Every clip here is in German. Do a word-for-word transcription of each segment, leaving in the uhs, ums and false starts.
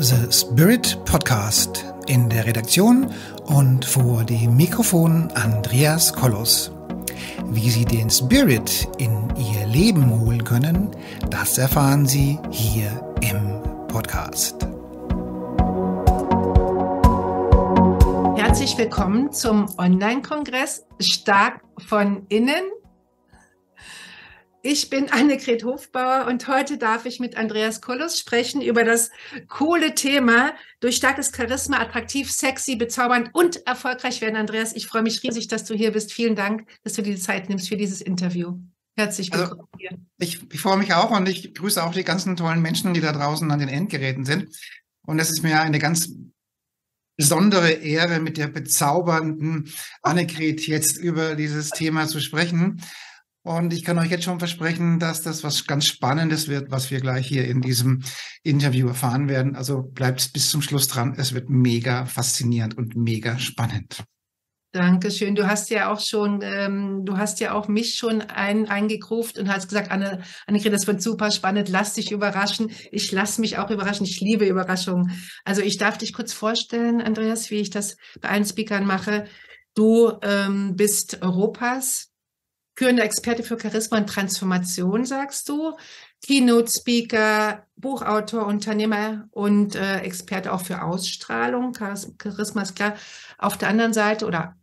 The Spirit Podcast, in der Redaktion und vor dem Mikrofon Andreas Kolos. Wie Sie den Spirit in Ihr Leben holen können, das erfahren Sie hier im Podcast. Herzlich willkommen zum Online-Kongress Stark von Innen. Ich bin Annegret Hofbauer und heute darf ich mit Andreas Kolos sprechen über das coole Thema durch starkes Charisma attraktiv, sexy, bezaubernd und erfolgreich werden. Andreas, ich freue mich riesig, dass du hier bist. Vielen Dank, dass du dir die Zeit nimmst für dieses Interview. Herzlich willkommen hier. Also, ich, ich freue mich auch und ich grüße auch die ganzen tollen Menschen, die da draußen an den Endgeräten sind. Und es ist mir eine ganz besondere Ehre, mit der bezaubernden Annegret jetzt über dieses Thema zu sprechen. Und ich kann euch jetzt schon versprechen, dass das was ganz Spannendes wird, was wir gleich hier in diesem Interview erfahren werden. Also bleibt bis zum Schluss dran. Es wird mega faszinierend und mega spannend. Dankeschön. Du hast ja auch schon, ähm, du hast ja auch mich schon ein, eingegruft und hast gesagt, Anne, Annegret, das wird super spannend. Lass dich überraschen. Ich lasse mich auch überraschen. Ich liebe Überraschungen. Also ich darf dich kurz vorstellen, Andreas, wie ich das bei allen Speakern mache. Du ähm, bist Europas führender Experte für Charisma und Transformation, sagst du, Keynote-Speaker, Buchautor, Unternehmer und äh, Experte auch für Ausstrahlung, Charisma ist klar. Auf der anderen Seite oder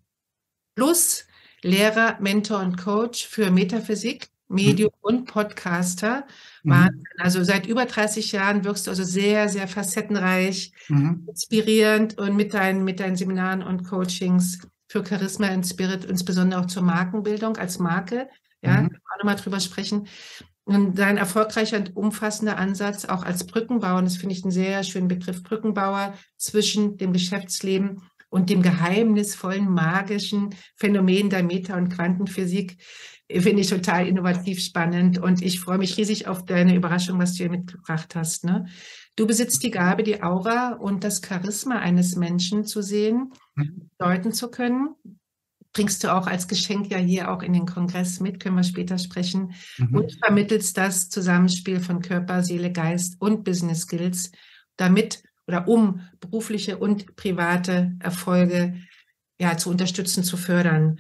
plus Lehrer, Mentor und Coach für Metaphysik, Medium mhm. und Podcaster. Wahnsinn. Also seit über dreißig Jahren wirkst du also sehr, sehr facettenreich, mhm. inspirierend und mit deinen, mit deinen Seminaren und Coachings für Charisma und Spirit, insbesondere auch zur Markenbildung als Marke. Ja, mhm. können wir auch nochmal drüber sprechen. Und dein erfolgreicher und umfassender Ansatz auch als Brückenbauer, und das finde ich einen sehr schönen Begriff, Brückenbauer zwischen dem Geschäftsleben und dem geheimnisvollen, magischen Phänomen der Meta- und Quantenphysik, finde ich total innovativ spannend. Und ich freue mich riesig auf deine Überraschung, was du hier mitgebracht hast. Ne? Du besitzt die Gabe, die Aura und das Charisma eines Menschen zu sehen, deuten zu können. Bringst du auch als Geschenk ja hier auch in den Kongress mit, können wir später sprechen. Mhm. Und vermittelst das Zusammenspiel von Körper, Seele, Geist und Business Skills, damit oder um berufliche und private Erfolge ja zu unterstützen, zu fördern.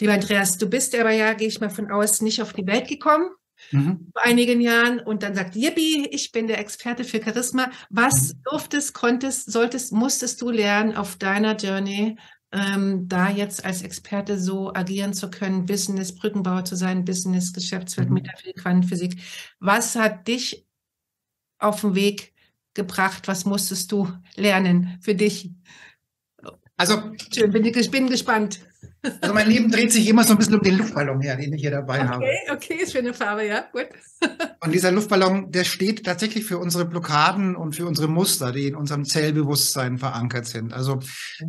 Lieber Andreas, du bist aber ja, gehe ich mal von aus, nicht auf die Welt gekommen. Mhm. Vor einigen Jahren und dann sagt, yippie, ich bin der Experte für Charisma. Was mhm. durftest, konntest, solltest, musstest du lernen auf deiner Journey, ähm, da jetzt als Experte so agieren zu können, Business, Brückenbauer zu sein, Business, Geschäftswelt, mhm. Metaphysik, Quantenphysik. Was hat dich auf den Weg gebracht? Was musstest du lernen für dich? Also, schön, bin, bin gespannt. Also mein Leben dreht sich immer so ein bisschen um den Luftballon her, den ich hier dabei okay, habe. Okay, okay, schöne Farbe, ja, gut. Und dieser Luftballon, der steht tatsächlich für unsere Blockaden und für unsere Muster, die in unserem Zellbewusstsein verankert sind. Also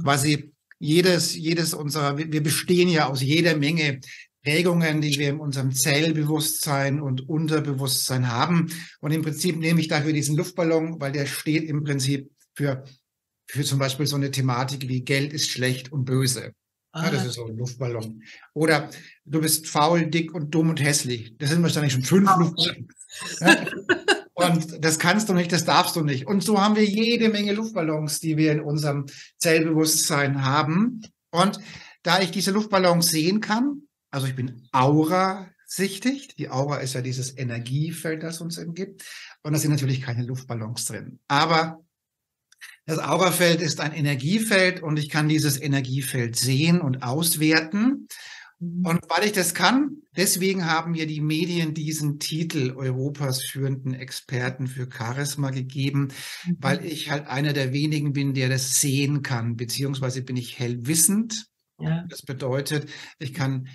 quasi jedes, jedes unserer, wir bestehen ja aus jeder Menge Prägungen, die wir in unserem Zellbewusstsein und Unterbewusstsein haben. Und im Prinzip nehme ich dafür diesen Luftballon, weil der steht im Prinzip für, für zum Beispiel so eine Thematik wie Geld ist schlecht und böse. Ja, das ist so ein Luftballon. Oder du bist faul, dick und dumm und hässlich. Das sind wahrscheinlich schon fünf Luftballons. Ja? Und das kannst du nicht, das darfst du nicht. Und so haben wir jede Menge Luftballons, die wir in unserem Zellbewusstsein haben. Und da ich diese Luftballons sehen kann, also ich bin aurasichtig. Die Aura ist ja dieses Energiefeld, das uns umgibt. Und da sind natürlich keine Luftballons drin. Aber das Aurafeld ist ein Energiefeld und ich kann dieses Energiefeld sehen und auswerten. Und weil ich das kann, deswegen haben mir die Medien diesen Titel Europas führenden Experten für Charisma gegeben, weil ich halt einer der wenigen bin, der das sehen kann, beziehungsweise bin ich hellwissend. Ja. Das bedeutet, ich kann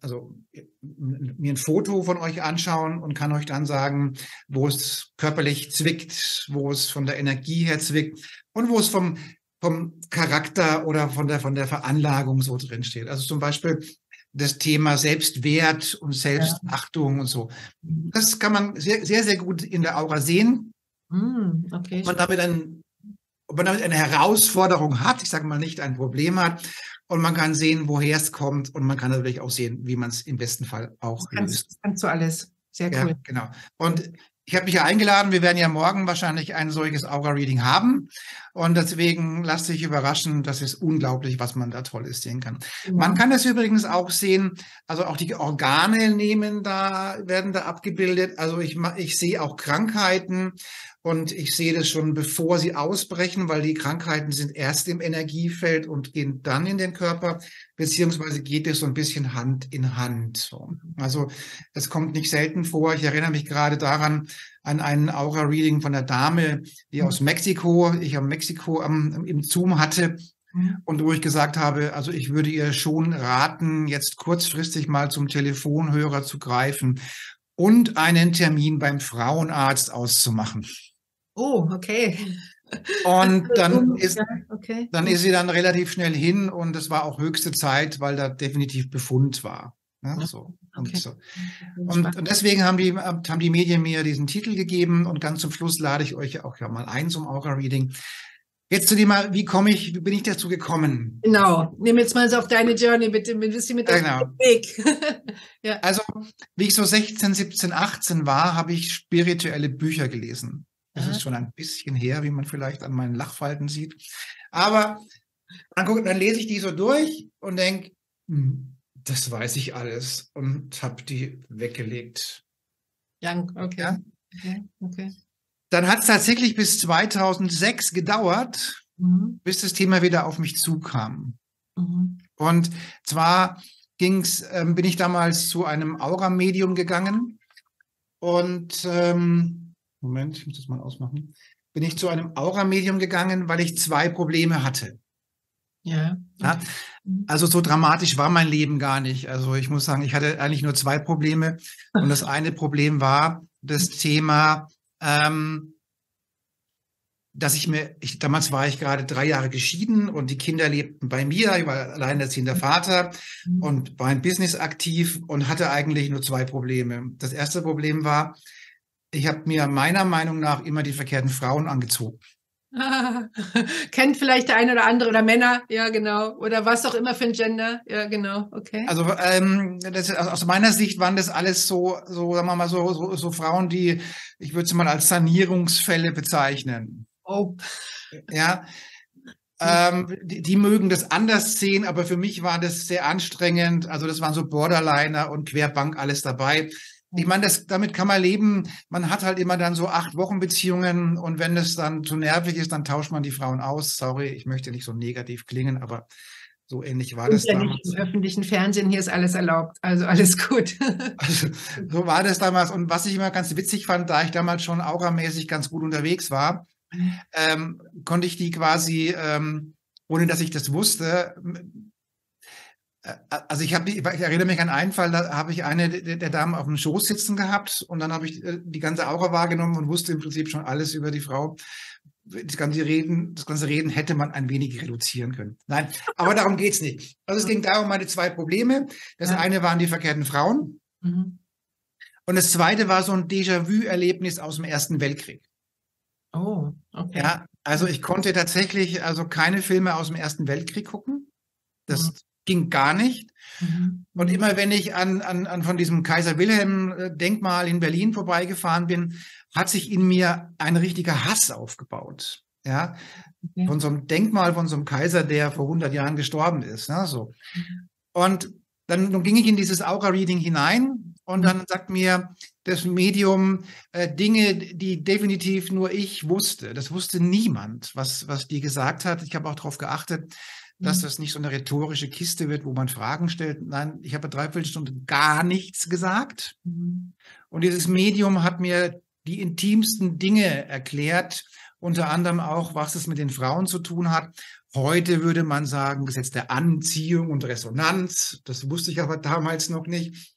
also mir ein Foto von euch anschauen und kann euch dann sagen, wo es körperlich zwickt, wo es von der Energie her zwickt und wo es vom, vom Charakter oder von der, von der Veranlagung so drin steht. Also zum Beispiel das Thema Selbstwert und Selbstachtung ja. und so. Das kann man sehr, sehr, sehr gut in der Aura sehen. Mm, okay. Und damit ein, ob man damit eine Herausforderung hat, ich sage mal nicht ein Problem hat, und man kann sehen, woher es kommt. Und man kann natürlich auch sehen, wie man es im besten Fall auch löst. Das kannst du alles. Sehr cool. Ja, genau. Und Ich habe mich ja eingeladen, wir werden ja morgen wahrscheinlich ein solches Aura-Reading haben und deswegen lasst sich überraschen, das ist unglaublich, was man da Tolles sehen kann. Ja. Man kann das übrigens auch sehen, also auch die Organe nehmen da, werden da abgebildet, also ich, ich sehe auch Krankheiten und ich sehe das schon, bevor sie ausbrechen, weil die Krankheiten sind erst im Energiefeld und gehen dann in den Körper, beziehungsweise geht es so ein bisschen Hand in Hand. Also es kommt nicht selten vor, ich erinnere mich gerade daran, an einen Aura-Reading von einer Dame, die aus Mexiko, ich am Mexiko am, im Zoom hatte und wo ich gesagt habe, also ich würde ihr schon raten, jetzt kurzfristig mal zum Telefonhörer zu greifen und einen Termin beim Frauenarzt auszumachen. Oh, okay. Und dann ist, okay. dann ist sie dann relativ schnell hin und das war auch höchste Zeit, weil da definitiv Befund war. Ja, so. Okay. Und, so. Und, und deswegen haben die, haben die Medien mir diesen Titel gegeben und ganz zum Schluss lade ich euch auch ja mal ein zum Aura-Reading. Jetzt zu dem mal, wie komme ich, wie bin ich dazu gekommen? Genau, nimm jetzt mal so auf deine Journey bitte, mit bisschen mit deinem genau. Weg. Ja. Also, wie ich so sechzehn, siebzehn, achtzehn war, habe ich spirituelle Bücher gelesen. Das Aha. ist schon ein bisschen her, wie man vielleicht an meinen Lachfalten sieht. Aber dann, guck, dann lese ich die so durch und denke, hm, das weiß ich alles und habe die weggelegt. Ja, okay. Ja? Okay, okay. Dann hat es tatsächlich bis zweitausendsechs gedauert, mhm. bis das Thema wieder auf mich zukam. Mhm. Und zwar ging's, äh, bin ich damals zu einem Aura-Medium gegangen und ähm, Moment, ich muss das mal ausmachen. Bin ich zu einem Aura-Medium gegangen, weil ich zwei Probleme hatte. Ja. ja. Also so dramatisch war mein Leben gar nicht. Also ich muss sagen, ich hatte eigentlich nur zwei Probleme. Und das eine Problem war das Thema, ähm, dass ich mir, ich, damals war ich gerade drei Jahre geschieden und die Kinder lebten bei mir. Ich war alleinerziehender Vater und war im Business aktiv und hatte eigentlich nur zwei Probleme. Das erste Problem war, ich habe mir meiner Meinung nach immer die verkehrten Frauen angezogen. Ah, kennt vielleicht der eine oder andere oder Männer, ja genau. Oder was auch immer für ein Gender, ja genau, okay. Also ähm, das, aus meiner Sicht waren das alles so, so sagen wir mal so, so, so Frauen, die, ich würde sie mal als Sanierungsfälle bezeichnen. Oh. Ja, ähm, die, die mögen das anders sehen, aber für mich war das sehr anstrengend. Also das waren so Borderliner und Querbank alles dabei. Ich meine, das, damit kann man leben. Man hat halt immer dann so acht Wochen Beziehungen und wenn es dann zu nervig ist, dann tauscht man die Frauen aus. Sorry, ich möchte nicht so negativ klingen, aber so ähnlich war das damals. Im öffentlichen Fernsehen, hier ist alles erlaubt, also alles gut. Also, so war das damals und was ich immer ganz witzig fand, da ich damals schon auramäßig ganz gut unterwegs war, ähm, konnte ich die quasi, ähm, ohne dass ich das wusste, also ich, hab, ich erinnere mich an einen Fall, da habe ich eine der Damen auf dem Schoß sitzen gehabt und dann habe ich die ganze Aura wahrgenommen und wusste im Prinzip schon alles über die Frau. Das ganze Reden, das ganze Reden hätte man ein wenig reduzieren können. Nein, aber darum geht es nicht. Also es ging darum, meine zwei Probleme. Das ja. eine waren die verkehrten Frauen mhm. und das zweite war so ein Déjà-vu-Erlebnis aus dem Ersten Weltkrieg. Oh, okay. Ja, also ich konnte tatsächlich also keine Filme aus dem Ersten Weltkrieg gucken. Das mhm. ging gar nicht. Mhm. Und immer wenn ich an, an, an von diesem Kaiser-Wilhelm-Denkmal in Berlin vorbeigefahren bin, hat sich in mir ein richtiger Hass aufgebaut. Ja? Okay. Von so einem Denkmal, von so einem Kaiser, der vor hundert Jahren gestorben ist. Ne? So. Und dann, dann ging ich in dieses Aura-Reading hinein und dann sagt mir das Medium äh, Dinge, die definitiv nur ich wusste. Das wusste niemand, was, was die gesagt hat. Ich habe auch darauf geachtet, dass das nicht so eine rhetorische Kiste wird, wo man Fragen stellt. Nein, ich habe dreiviertel Stunde gar nichts gesagt. Mhm. Und dieses Medium hat mir die intimsten Dinge erklärt, unter anderem auch, was es mit den Frauen zu tun hat. Heute würde man sagen, Gesetz der Anziehung und Resonanz. Das wusste ich aber damals noch nicht.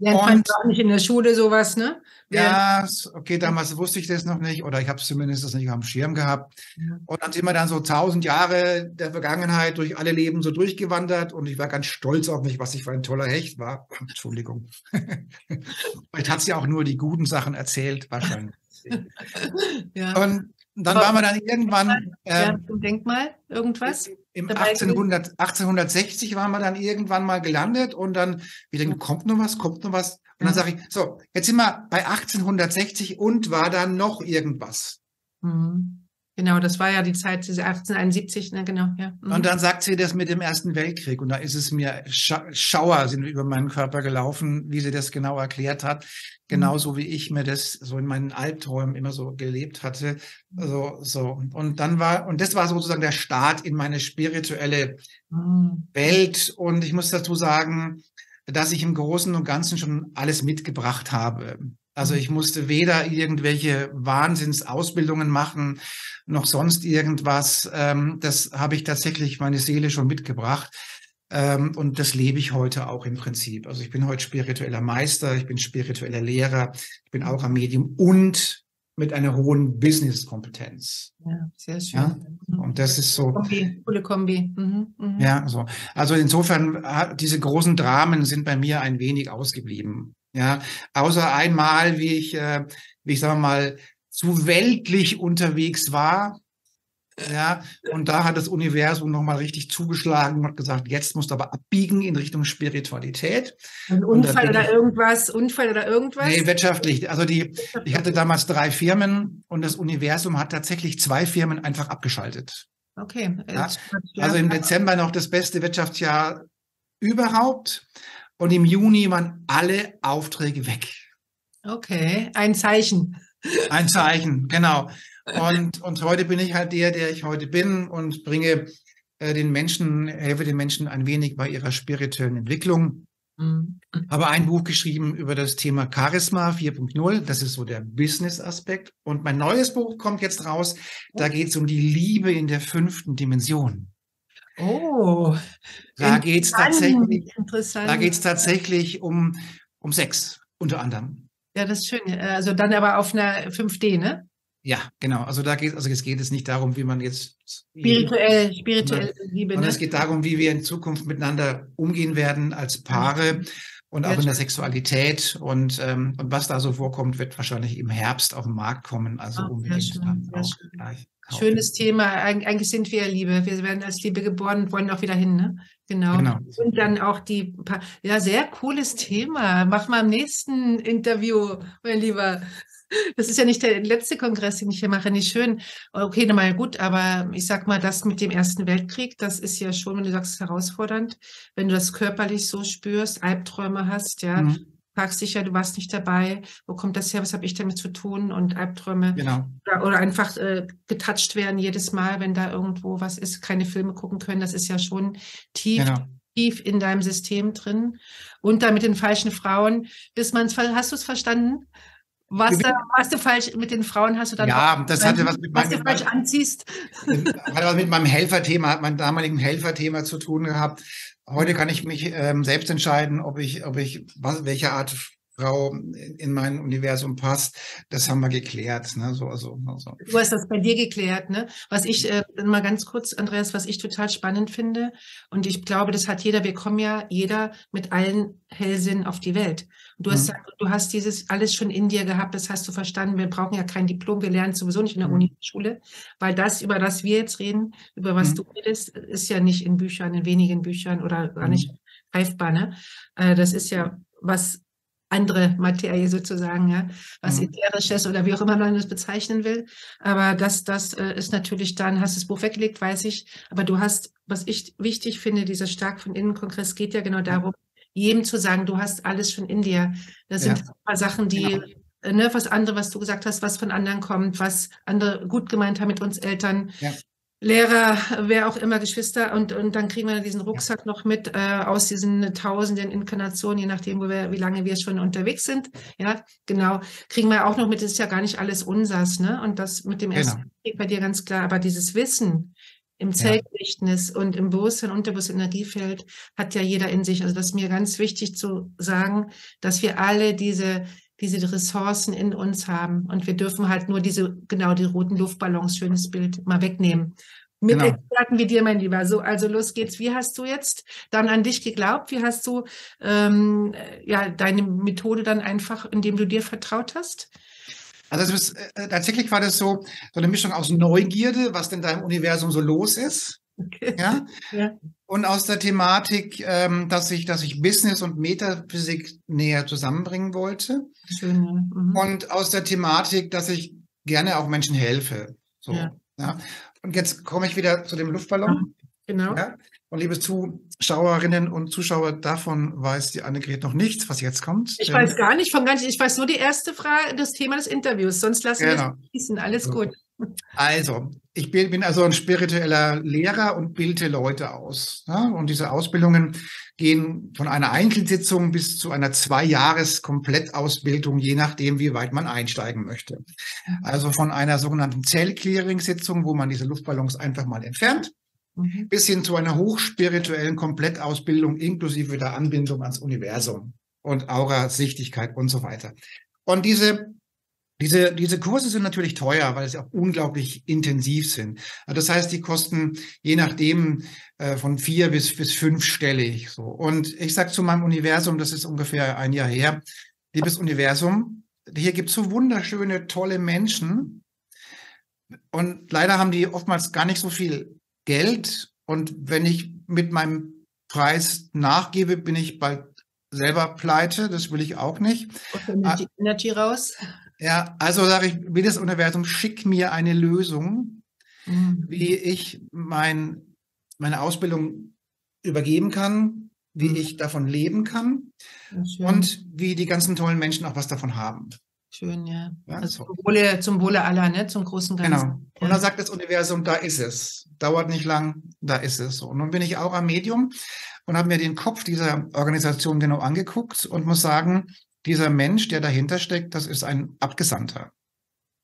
Ja, und auch nicht in der Schule sowas, ne? Ja, okay, damals wusste ich das noch nicht oder ich habe es zumindest das nicht auf dem Schirm gehabt. Ja. Und dann sind wir dann so tausend Jahre der Vergangenheit durch alle Leben so durchgewandert und ich war ganz stolz auf mich, was ich für ein toller Hecht war. Entschuldigung. Vielleicht hat sie ja auch nur die guten Sachen erzählt, wahrscheinlich. Ja. Und dann waren wir dann irgendwann... Ähm, ja, zum Denkmal, irgendwas? Im achtzehnhundert, achtzehnhundertsechzig waren wir dann irgendwann mal gelandet und dann, wir denken, kommt noch was, kommt noch was. Und dann sage ich, so, jetzt sind wir bei achtzehnhundertsechzig und war dann noch irgendwas. Mhm. Genau, das war ja die Zeit, diese achtzehnhunderteinundsiebzig, ne, genau, ja. Mhm. Und dann sagt sie das mit dem Ersten Weltkrieg und da ist es mir, Scha Schauer sind über meinen Körper gelaufen, wie sie das genau erklärt hat. Genauso wie ich mir das so in meinen Albträumen immer so gelebt hatte. So, so. Und dann war, und das war sozusagen der Start in meine spirituelle mhm. Welt. Und ich muss dazu sagen, dass ich im Großen und Ganzen schon alles mitgebracht habe. Also ich musste weder irgendwelche Wahnsinnsausbildungen machen, noch sonst irgendwas. Das habe ich tatsächlich meine Seele schon mitgebracht. Und das lebe ich heute auch im Prinzip. Also ich bin heute spiritueller Meister, ich bin spiritueller Lehrer, ich bin auch am Medium und mit einer hohen Business-Kompetenz. Ja, sehr schön. Ja? Und das ist so. Kombi, coole Kombi. Mhm, mh. Ja, so. Also insofern, diese großen Dramen sind bei mir ein wenig ausgeblieben. Ja, außer einmal, wie ich, äh, wie ich sage mal, zu weltlich unterwegs war. Ja, und da hat das Universum nochmal richtig zugeschlagen und hat gesagt, jetzt musst du aber abbiegen in Richtung Spiritualität. Ein Unfall oder ich, irgendwas? Unfall oder irgendwas? Nee, wirtschaftlich. Also die, ich hatte damals drei Firmen und das Universum hat tatsächlich zwei Firmen einfach abgeschaltet. Okay. Ja, also im Dezember noch das beste Wirtschaftsjahr überhaupt und im Juni waren alle Aufträge weg. Okay, ein Zeichen. Ein Zeichen, genau. Und, und heute bin ich halt der, der ich heute bin und bringe äh, den Menschen, helfe den Menschen ein wenig bei ihrer spirituellen Entwicklung. Mhm. Habe ein Buch geschrieben über das Thema Charisma vier Punkt null. Das ist so der Business-Aspekt. Und mein neues Buch kommt jetzt raus. Da geht es um die Liebe in der fünften Dimension. Oh, da geht es tatsächlich, da geht's tatsächlich um, um Sex, unter anderem. Ja, das ist schön. Also dann aber auf einer fünf D, ne? Ja, genau. Also da geht, also es geht es nicht darum, wie man jetzt spirituell, spirituell Liebe. Sondern es geht darum, wie wir in Zukunft miteinander umgehen werden als Paare und auch in der Sexualität und ähm, und was da so vorkommt, wird wahrscheinlich im Herbst auf den Markt kommen. Also oh, unbedingt dann auch gleich. Schönes Thema. Eig eigentlich sind wir Liebe. Wir werden als Liebe geboren und wollen auch wieder hin, ne? Genau. genau. Und dann auch die pa ja, sehr cooles Thema. Mach mal im nächsten Interview, mein Lieber. Das ist ja nicht der letzte Kongress, den ich hier mache. Nicht schön. Okay, nochmal gut, aber ich sag mal, das mit dem Ersten Weltkrieg, das ist ja schon, wenn du sagst, herausfordernd, wenn du das körperlich so spürst, Albträume hast, ja. Mhm. Fragst dich ja, du warst nicht dabei, wo kommt das her, was habe ich damit zu tun und Albträume. Genau. Oder, oder einfach äh, getatscht werden jedes Mal, wenn da irgendwo was ist, keine Filme gucken können, das ist ja schon tief, genau. tief in deinem System drin. Und dann mit den falschen Frauen, bis man's, hast du es verstanden? Was da, warst du falsch mit den Frauen? Hast du dann ja, auch, das hatte was mit meinem, was du falsch anziehst. Hatte was mit meinem Helferthema, hat meinem damaligen Helferthema zu tun gehabt. Heute kann ich mich ähm, selbst entscheiden, ob ich, ob ich was, welche Art Frau in mein Universum passt. Das haben wir geklärt. Ne? So, also, also. Du hast das bei dir geklärt. Ne? Was ich, äh, mal ganz kurz, Andreas, was ich total spannend finde, und ich glaube, das hat jeder, wir kommen ja jeder mit allen Hellsinn auf die Welt. Du hast, mhm. du hast dieses alles schon in dir gehabt, das hast du verstanden. Wir brauchen ja kein Diplom, wir lernen sowieso nicht in der mhm. Uni, Schule, weil das, über das wir jetzt reden, über was mhm. du redest, ist ja nicht in Büchern, in wenigen Büchern oder gar nicht mhm. greifbar. Ne? Äh, das ist ja was andere Materie sozusagen, ja, was mhm. Ätherisches oder wie auch immer man das bezeichnen will. Aber das, das äh, ist natürlich dann, hast das Buch weggelegt, weiß ich, aber du hast, was ich wichtig finde, dieser Stark von Innen-Kongress geht ja genau darum, mhm. jedem zu sagen, du hast alles schon in dir. Das sind ja. ein paar Sachen, die, genau. äh, ne, was andere, was du gesagt hast, was von anderen kommt, was andere gut gemeint haben mit uns Eltern, ja. Lehrer, wer auch immer, Geschwister. Und, und dann kriegen wir diesen Rucksack ja. noch mit äh, aus diesen tausenden Inkarnationen, je nachdem, wo wir, wie lange wir schon unterwegs sind. Ja, genau. Kriegen wir auch noch mit, das ist ja gar nicht alles unsers, ne? Und das mit dem genau. ersten Krieg bei dir ganz klar. Aber dieses Wissen, im Zellgedächtnis ja. und im Bewusstsein, Unterbewusstsein, Energiefeld hat ja jeder in sich. Also das ist mir ganz wichtig zu sagen, dass wir alle diese, diese Ressourcen in uns haben und wir dürfen halt nur diese, genau die roten Luftballons, schönes Bild, mal wegnehmen. Mit genau. Experten wie dir, mein Lieber. So, also los geht's. Wie hast du jetzt dann an dich geglaubt? Wie hast du ähm, ja deine Methode dann einfach, indem du dir vertraut hast? Also es ist, äh, tatsächlich war das so, so eine Mischung aus Neugierde, was denn da im Universum so los ist. Okay. Ja? Ja. Und aus der Thematik, ähm, dass ich, dass ich Business und Metaphysik näher zusammenbringen wollte. Schön, ja. Mhm. Und aus der Thematik, dass ich gerne auch Menschen helfe. So, ja. Ja. Und jetzt komme ich wieder zu dem Luftballon. Genau. Ja? Und liebe Zuschauerinnen und Zuschauer, davon weiß die Annegret noch nichts, was jetzt kommt. Ich weiß gar nicht, von gar nicht. Ich weiß nur die erste Frage, das Thema des Interviews. Sonst lassen genau. wir es fließen. Alles gut. Also, ich bin, bin also ein spiritueller Lehrer und bilde Leute aus. Ne? Und diese Ausbildungen gehen von einer Einzelsitzung bis zu einer Zwei-Jahres-Komplettausbildung, je nachdem, wie weit man einsteigen möchte. Also von einer sogenannten Zell-Clearing-Sitzung, wo man diese Luftballons einfach mal entfernt, mhm. bis hin zu einer hochspirituellen Komplettausbildung inklusive der Anbindung ans Universum und Aura-Sichtigkeit und so weiter. Und diese Diese, diese Kurse sind natürlich teuer, weil sie auch unglaublich intensiv sind. Also das heißt, die kosten je nachdem äh, von vier bis, bis fünfstellig. So. Und ich sage zu meinem Universum, das ist ungefähr ein Jahr her, liebes Universum, hier gibt es so wunderschöne, tolle Menschen. Und leider haben die oftmals gar nicht so viel Geld. Und wenn ich mit meinem Preis nachgebe, bin ich bald selber pleite. Das will ich auch nicht. Und dann nimmt die Energie raus. Ja, also sage ich, liebes Universum, schick mir eine Lösung, mhm. wie ich mein, meine Ausbildung übergeben kann, wie mhm. ich davon leben kann und wie die ganzen tollen Menschen auch was davon haben. Schön, ja. ja also zum Wohle, zum Wohle aller, ne? Zum großen Ganzen. Genau. Und dann sagt das Universum, da ist es. Dauert nicht lang, da ist es. Und nun bin ich auch am Medium und habe mir den Kopf dieser Organisation genau angeguckt und muss sagen, dieser Mensch, der dahinter steckt, das ist ein Abgesandter.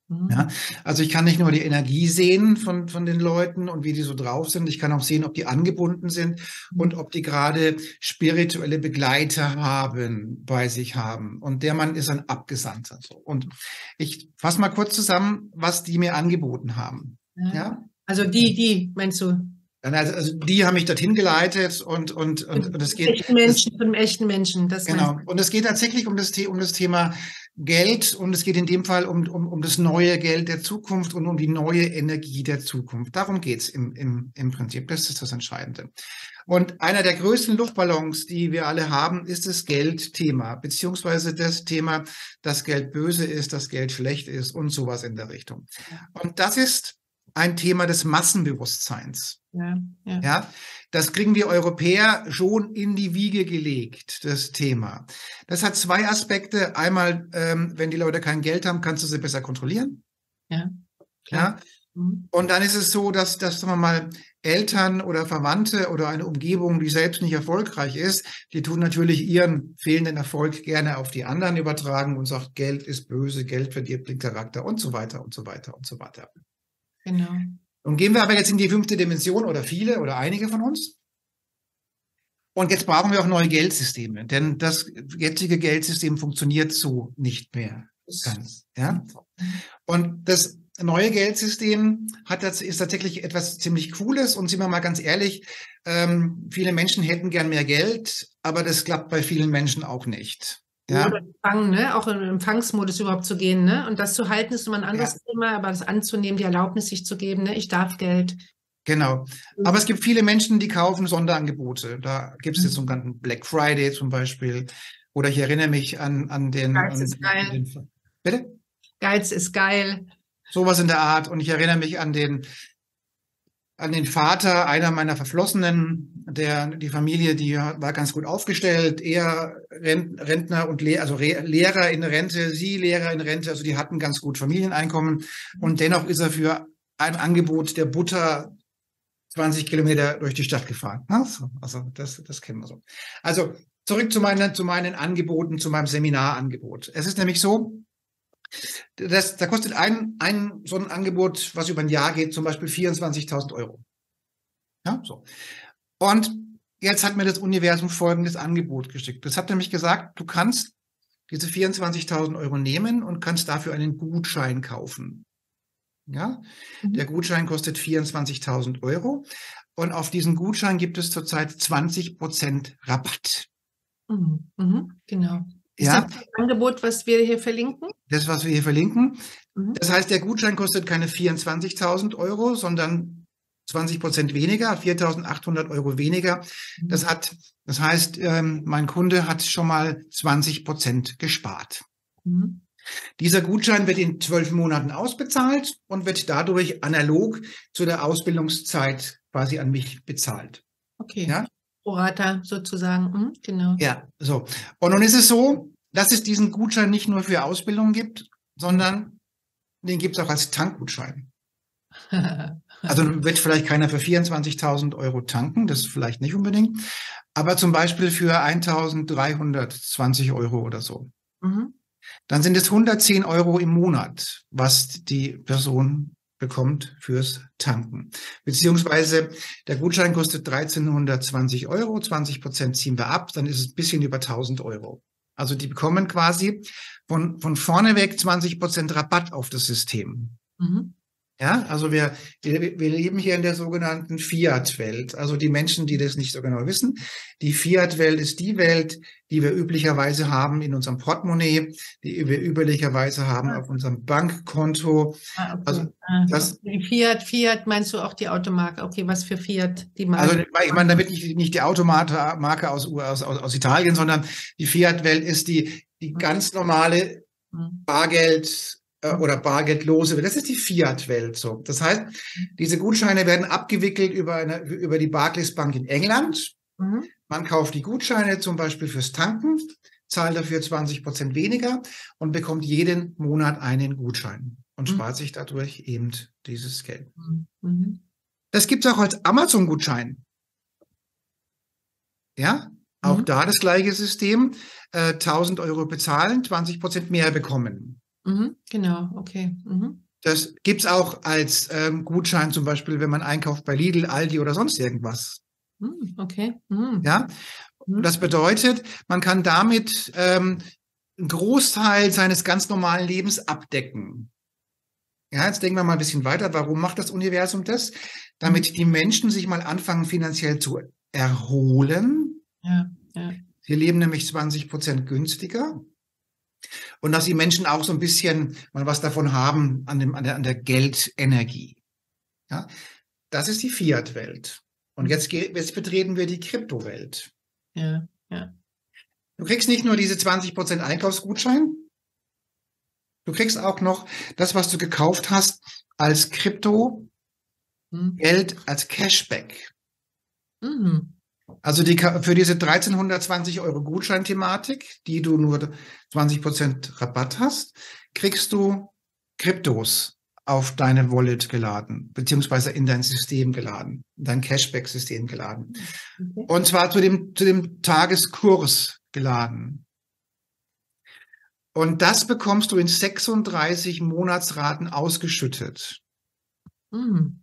Mhm. Ja, also ich kann nicht nur die Energie sehen von, von den Leuten und wie die so drauf sind. Ich kann auch sehen, ob die angebunden sind mhm. und ob die gerade spirituelle Begleiter haben, bei sich haben. Und der Mann ist ein Abgesandter. Und ich fasse mal kurz zusammen, was die mir angeboten haben. Mhm. Ja? Also die, die, meinst du? Also die haben mich dorthin geleitet und und und, und es geht echten Menschen, das, um echten Menschen. Das genau. Und es geht tatsächlich um das, um das Thema Geld und es geht in dem Fall um um um das neue Geld der Zukunft und um die neue Energie der Zukunft. Darum geht's im im im Prinzip. Das ist das Entscheidende. Und einer der größten Luftballons, die wir alle haben, ist das Geldthema, beziehungsweise das Thema, dass Geld böse ist, dass Geld schlecht ist und sowas in der Richtung. Und das ist ein Thema des Massenbewusstseins. Ja, ja. Ja, das kriegen wir Europäer schon in die Wiege gelegt, das Thema. Das hat zwei Aspekte. Einmal, ähm, wenn die Leute kein Geld haben, kannst du sie besser kontrollieren. Ja, klar. Ja. Mhm. Und dann ist es so, dass, dass sagen wir mal, Eltern oder Verwandte oder eine Umgebung, die selbst nicht erfolgreich ist, die tun natürlich ihren fehlenden Erfolg gerne auf die anderen übertragen und sagt, Geld ist böse, Geld verdirbt den Charakter und so weiter und so weiter und so weiter. Genau. Und gehen wir aber jetzt in die fünfte Dimension oder viele oder einige von uns. Und jetzt brauchen wir auch neue Geldsysteme, denn das jetzige Geldsystem funktioniert so nicht mehr ganz. Ja? Und das neue Geldsystem hat das, ist tatsächlich etwas ziemlich Cooles. Und sind wir mal ganz ehrlich, ähm, viele Menschen hätten gern mehr Geld, aber das klappt bei vielen Menschen auch nicht. Ja. Oder empfangen, ne? Auch im Empfangsmodus überhaupt zu gehen, ne? Und das zu halten ist immer ein anderes ja. Thema, aber das anzunehmen, die Erlaubnis sich zu geben, ne? Ich darf Geld. Genau. Aber es gibt viele Menschen, die kaufen Sonderangebote. Da gibt es jetzt so einen ganzen Black Friday zum Beispiel. Oder ich erinnere mich an, an den... Geiz an, ist geil. Den, bitte? Geiz ist geil. Sowas in der Art. Und ich erinnere mich an den... an den Vater einer meiner Verflossenen, der, die Familie, die war ganz gut aufgestellt, er Rentner und Lehrer, also Lehrer in Rente, sie Lehrer in Rente, also die hatten ganz gut Familieneinkommen und dennoch ist er für ein Angebot der Butter zwanzig Kilometer durch die Stadt gefahren. Also das, das kennen wir so. Also zurück zu meinen, zu meinen Angeboten, zu meinem Seminarangebot. Es ist nämlich so, Das, da kostet ein, ein so ein Angebot, was über ein Jahr geht, zum Beispiel vierundzwanzigtausend Euro. Ja, so. Und jetzt hat mir das Universum folgendes Angebot geschickt. Das hat nämlich gesagt, du kannst diese vierundzwanzigtausend Euro nehmen und kannst dafür einen Gutschein kaufen. Ja, mhm. Der Gutschein kostet vierundzwanzigtausend Euro und auf diesen Gutschein gibt es zurzeit zwanzig Prozent Rabatt. Mhm. Mhm. Genau. Ja. Ist das ein Angebot, was wir hier verlinken? Das, was wir hier verlinken. Mhm. Das heißt, der Gutschein kostet keine vierundzwanzigtausend Euro, sondern zwanzig Prozent weniger, viertausendachthundert Euro weniger. Das hat, das heißt, ähm, mein Kunde hat schon mal zwanzig Prozent gespart. Mhm. Dieser Gutschein wird in zwölf Monaten ausbezahlt und wird dadurch analog zu der Ausbildungszeit quasi an mich bezahlt. Okay. Ja? Pro Rata sozusagen. Mhm, genau. Ja, so. Und nun ist es so, dass es diesen Gutschein nicht nur für Ausbildung gibt, sondern den gibt es auch als Tankgutschein. Also wird vielleicht keiner für vierundzwanzigtausend Euro tanken, das vielleicht nicht unbedingt, aber zum Beispiel für eintausenddreihundertzwanzig Euro oder so. Mhm. Dann sind es hundertzehn Euro im Monat, was die Person bekommt fürs Tanken. Beziehungsweise der Gutschein kostet dreizehnhundertzwanzig Euro, zwanzig Prozent ziehen wir ab, dann ist es ein bisschen über tausend Euro. Also die bekommen quasi von, von vorne weg zwanzig Prozent Rabatt auf das System. Mhm. Ja, also wir, wir, wir leben hier in der sogenannten Fiat-Welt. Also die Menschen, die das nicht so genau wissen, die Fiat-Welt ist die Welt, die wir üblicherweise haben in unserem Portemonnaie, die wir üblicherweise haben ah. auf unserem Bankkonto. Ah, okay. Also das Fiat, Fiat meinst du auch die Automarke? Okay, was für Fiat die Marke? Also ich meine damit nicht, nicht die Automarke aus, aus, aus Italien, sondern die Fiat-Welt ist die, die ganz normale Bargeld- oder bargeldlose, das ist die Fiat-Welt so. Das heißt, diese Gutscheine werden abgewickelt über, eine, über die Barclays Bank in England. Mhm. Man kauft die Gutscheine zum Beispiel fürs Tanken, zahlt dafür zwanzig Prozent weniger und bekommt jeden Monat einen Gutschein und mhm. spart sich dadurch eben dieses Geld. Mhm. Das gibt es auch als Amazon-Gutschein. Ja, auch mhm. da das gleiche System. Äh, tausend Euro bezahlen, zwanzig Prozent mehr bekommen. Mhm, genau, okay. Mhm. Das gibt es auch als ähm, Gutschein zum Beispiel, wenn man einkauft bei Lidl, Aldi oder sonst irgendwas. Mhm, okay. Mhm. Ja? Mhm. Das bedeutet, man kann damit ähm, einen Großteil seines ganz normalen Lebens abdecken. Ja, jetzt denken wir mal ein bisschen weiter. Warum macht das Universum das? Damit die Menschen sich mal anfangen, finanziell zu erholen. Ja, ja. Sie leben nämlich zwanzig Prozent günstiger. Und dass die Menschen auch so ein bisschen mal was davon haben an, dem, an, der, an der Geldenergie. Ja, das ist die Fiat-Welt. Und jetzt, jetzt betreten wir die Kryptowelt. Ja, ja. Du kriegst nicht nur diese zwanzig Prozent Einkaufsgutschein, du kriegst auch noch das, was du gekauft hast, als Krypto-Geld, hm. als Cashback. Mhm. Also die, für diese dreizehnhundertzwanzig Euro Gutscheinthematik, die du nur zwanzig Prozent Rabatt hast, kriegst du Kryptos auf deine Wallet geladen, beziehungsweise in dein System geladen, in dein Cashback-System geladen. Okay. Und zwar zu dem, zu dem Tageskurs geladen. Und das bekommst du in sechsunddreißig Monatsraten ausgeschüttet. Mhm.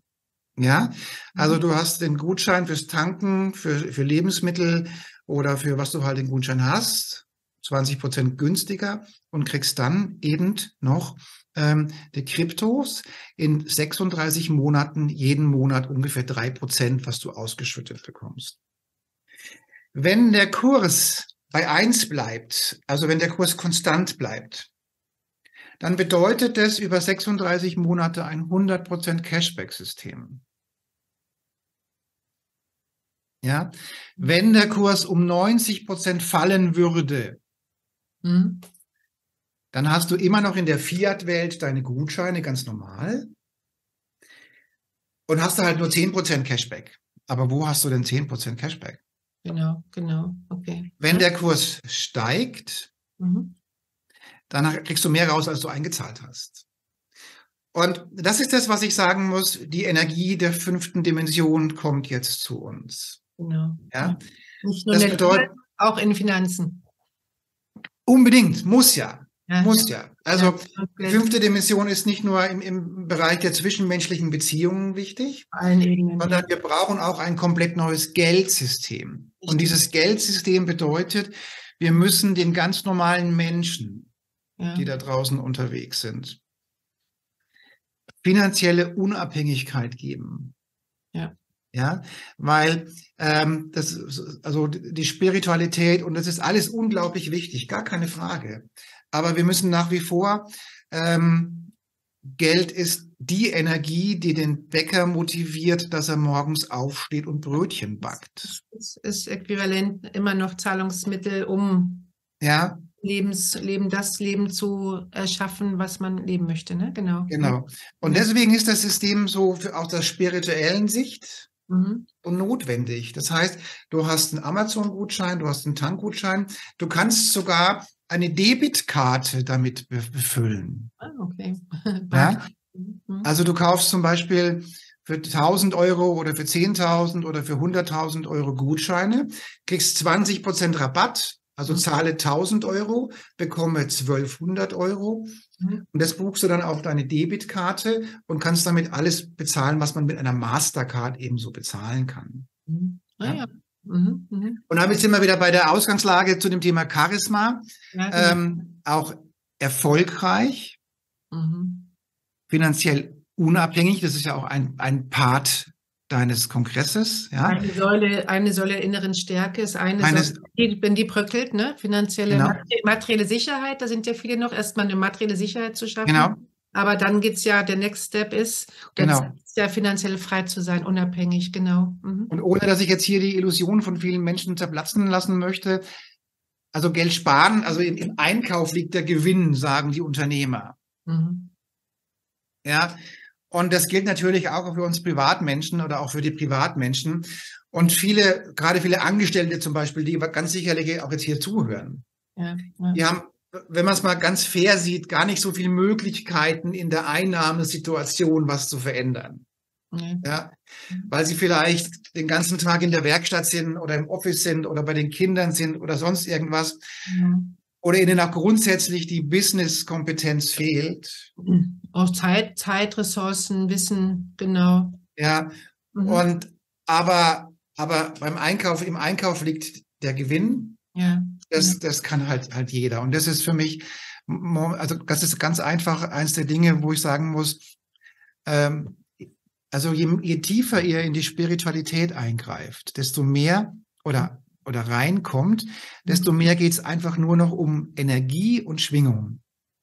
Ja, also du hast den Gutschein fürs Tanken, für, für Lebensmittel oder für was du halt den Gutschein hast, zwanzig Prozent günstiger und kriegst dann eben noch ähm, die Kryptos in sechsunddreißig Monaten, jeden Monat ungefähr drei Prozent, was du ausgeschüttet bekommst. Wenn der Kurs bei eins bleibt, also wenn der Kurs konstant bleibt, dann bedeutet das über sechsunddreißig Monate ein hundert Prozent Cashback-System. Ja, wenn der Kurs um neunzig Prozent fallen würde, mhm. dann hast du immer noch in der Fiat-Welt deine Gutscheine ganz normal und hast da halt nur zehn Prozent Cashback. Aber wo hast du denn zehn Prozent Cashback? Genau, genau, okay. Wenn der Kurs steigt, mhm. danach kriegst du mehr raus, als du eingezahlt hast. Und das ist das, was ich sagen muss, die Energie der fünften Dimension kommt jetzt zu uns. Genau. Ja? Nicht nur das bedeutet, auch in Finanzen. Unbedingt, muss ja. ja. Muss ja. Also die fünfte Dimension ist nicht nur im, im Bereich der zwischenmenschlichen Beziehungen wichtig, sondern wir brauchen auch ein komplett neues Geldsystem. Richtig. Und dieses Geldsystem bedeutet, wir müssen den ganz normalen Menschen, ja. die da draußen unterwegs sind, finanzielle Unabhängigkeit geben. Ja. Ja, weil ähm, das, also die Spiritualität und das ist alles unglaublich wichtig, gar keine Frage. Aber wir müssen nach wie vor, ähm, Geld ist die Energie, die den Bäcker motiviert, dass er morgens aufsteht und Brötchen backt. Das ist äquivalent immer noch Zahlungsmittel, um ja. Lebens, Leben, das Leben zu erschaffen, was man leben möchte. Ne? Genau. Genau. Und deswegen ist das System so aus der spirituellen Sicht mhm. so notwendig. Das heißt, du hast einen Amazon-Gutschein, du hast einen Tankgutschein, du kannst sogar eine Debitkarte damit befüllen. Ah, okay. Ja? Also du kaufst zum Beispiel für tausend Euro oder für zehntausend oder für hunderttausend Euro Gutscheine, kriegst zwanzig Prozent Rabatt, also zahle tausend Euro, bekomme zwölfhundert Euro mhm. und das buchst du dann auf deine Debitkarte und kannst damit alles bezahlen, was man mit einer Mastercard ebenso bezahlen kann. Mhm. Ja? Ja. Mhm. Mhm. Und damit sind wir wieder bei der Ausgangslage zu dem Thema Charisma, ja, genau. ähm, auch erfolgreich. Mhm. Finanziell unabhängig, das ist ja auch ein, ein Part deines Kongresses. Ja. Eine Säule, eine Säule der inneren Stärke ist eine, eine Säule, die, wenn die bröckelt, ne? Finanzielle, genau. materielle Sicherheit, da sind ja viele noch, erstmal eine materielle Sicherheit zu schaffen. Genau. Aber dann geht es ja, der Next Step ist, genau. ja finanziell frei zu sein, unabhängig, genau. Mhm. Und ohne, dass ich jetzt hier die Illusion von vielen Menschen zerplatzen lassen möchte, also Geld sparen, also im, im Einkauf liegt der Gewinn, sagen die Unternehmer. Mhm. Ja, und das gilt natürlich auch für uns Privatmenschen oder auch für die Privatmenschen und viele, gerade viele Angestellte zum Beispiel, die ganz sicherlich auch jetzt hier zuhören. Ja, ja. Die haben, wenn man es mal ganz fair sieht, gar nicht so viele Möglichkeiten in der Einnahmesituation was zu verändern. Ja. Ja, weil sie vielleicht den ganzen Tag in der Werkstatt sind oder im Office sind oder bei den Kindern sind oder sonst irgendwas. Ja. Oder ihnen auch grundsätzlich die Business-Kompetenz fehlt. Auch Zeit, Zeit, Ressourcen, Wissen, genau. Ja, mhm. und aber, aber beim Einkauf, im Einkauf liegt der Gewinn. Ja. Das, ja. das kann halt, halt jeder. Und das ist für mich, also das ist ganz einfach eins der Dinge, wo ich sagen muss, ähm, also je, je tiefer ihr in die Spiritualität eingreift, desto mehr oder oder reinkommt, desto mehr geht es einfach nur noch um Energie und Schwingung.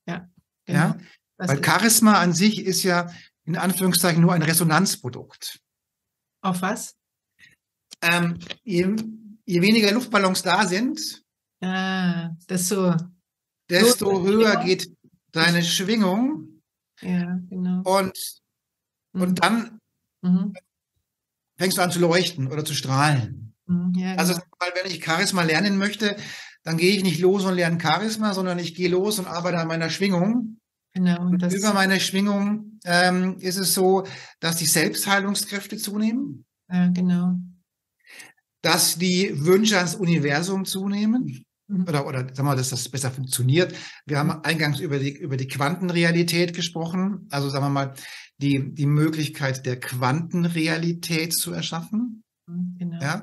Ja, genau. Ja? Weil Charisma an sich ist ja in Anführungszeichen nur ein Resonanzprodukt. Auf was? Ähm, je, je weniger Luftballons da sind, ah, desto, desto höher geht deine Schwingung. Ja, genau. Und, und mhm. dann mhm. fängst du an zu leuchten oder zu strahlen. Ja, also wenn ich Charisma lernen möchte, dann gehe ich nicht los und lerne Charisma, sondern ich gehe los und arbeite an meiner Schwingung. Genau, und das über meine Schwingung ähm, ist es so, dass die Selbstheilungskräfte zunehmen. Ja, genau. Dass die Wünsche ans Universum zunehmen. Mhm. Oder, oder sagen wir mal, dass das besser funktioniert. Wir haben eingangs über die, über die Quantenrealität gesprochen. Also sagen wir mal, die, die Möglichkeit der Quantenrealität zu erschaffen. Genau. Ja,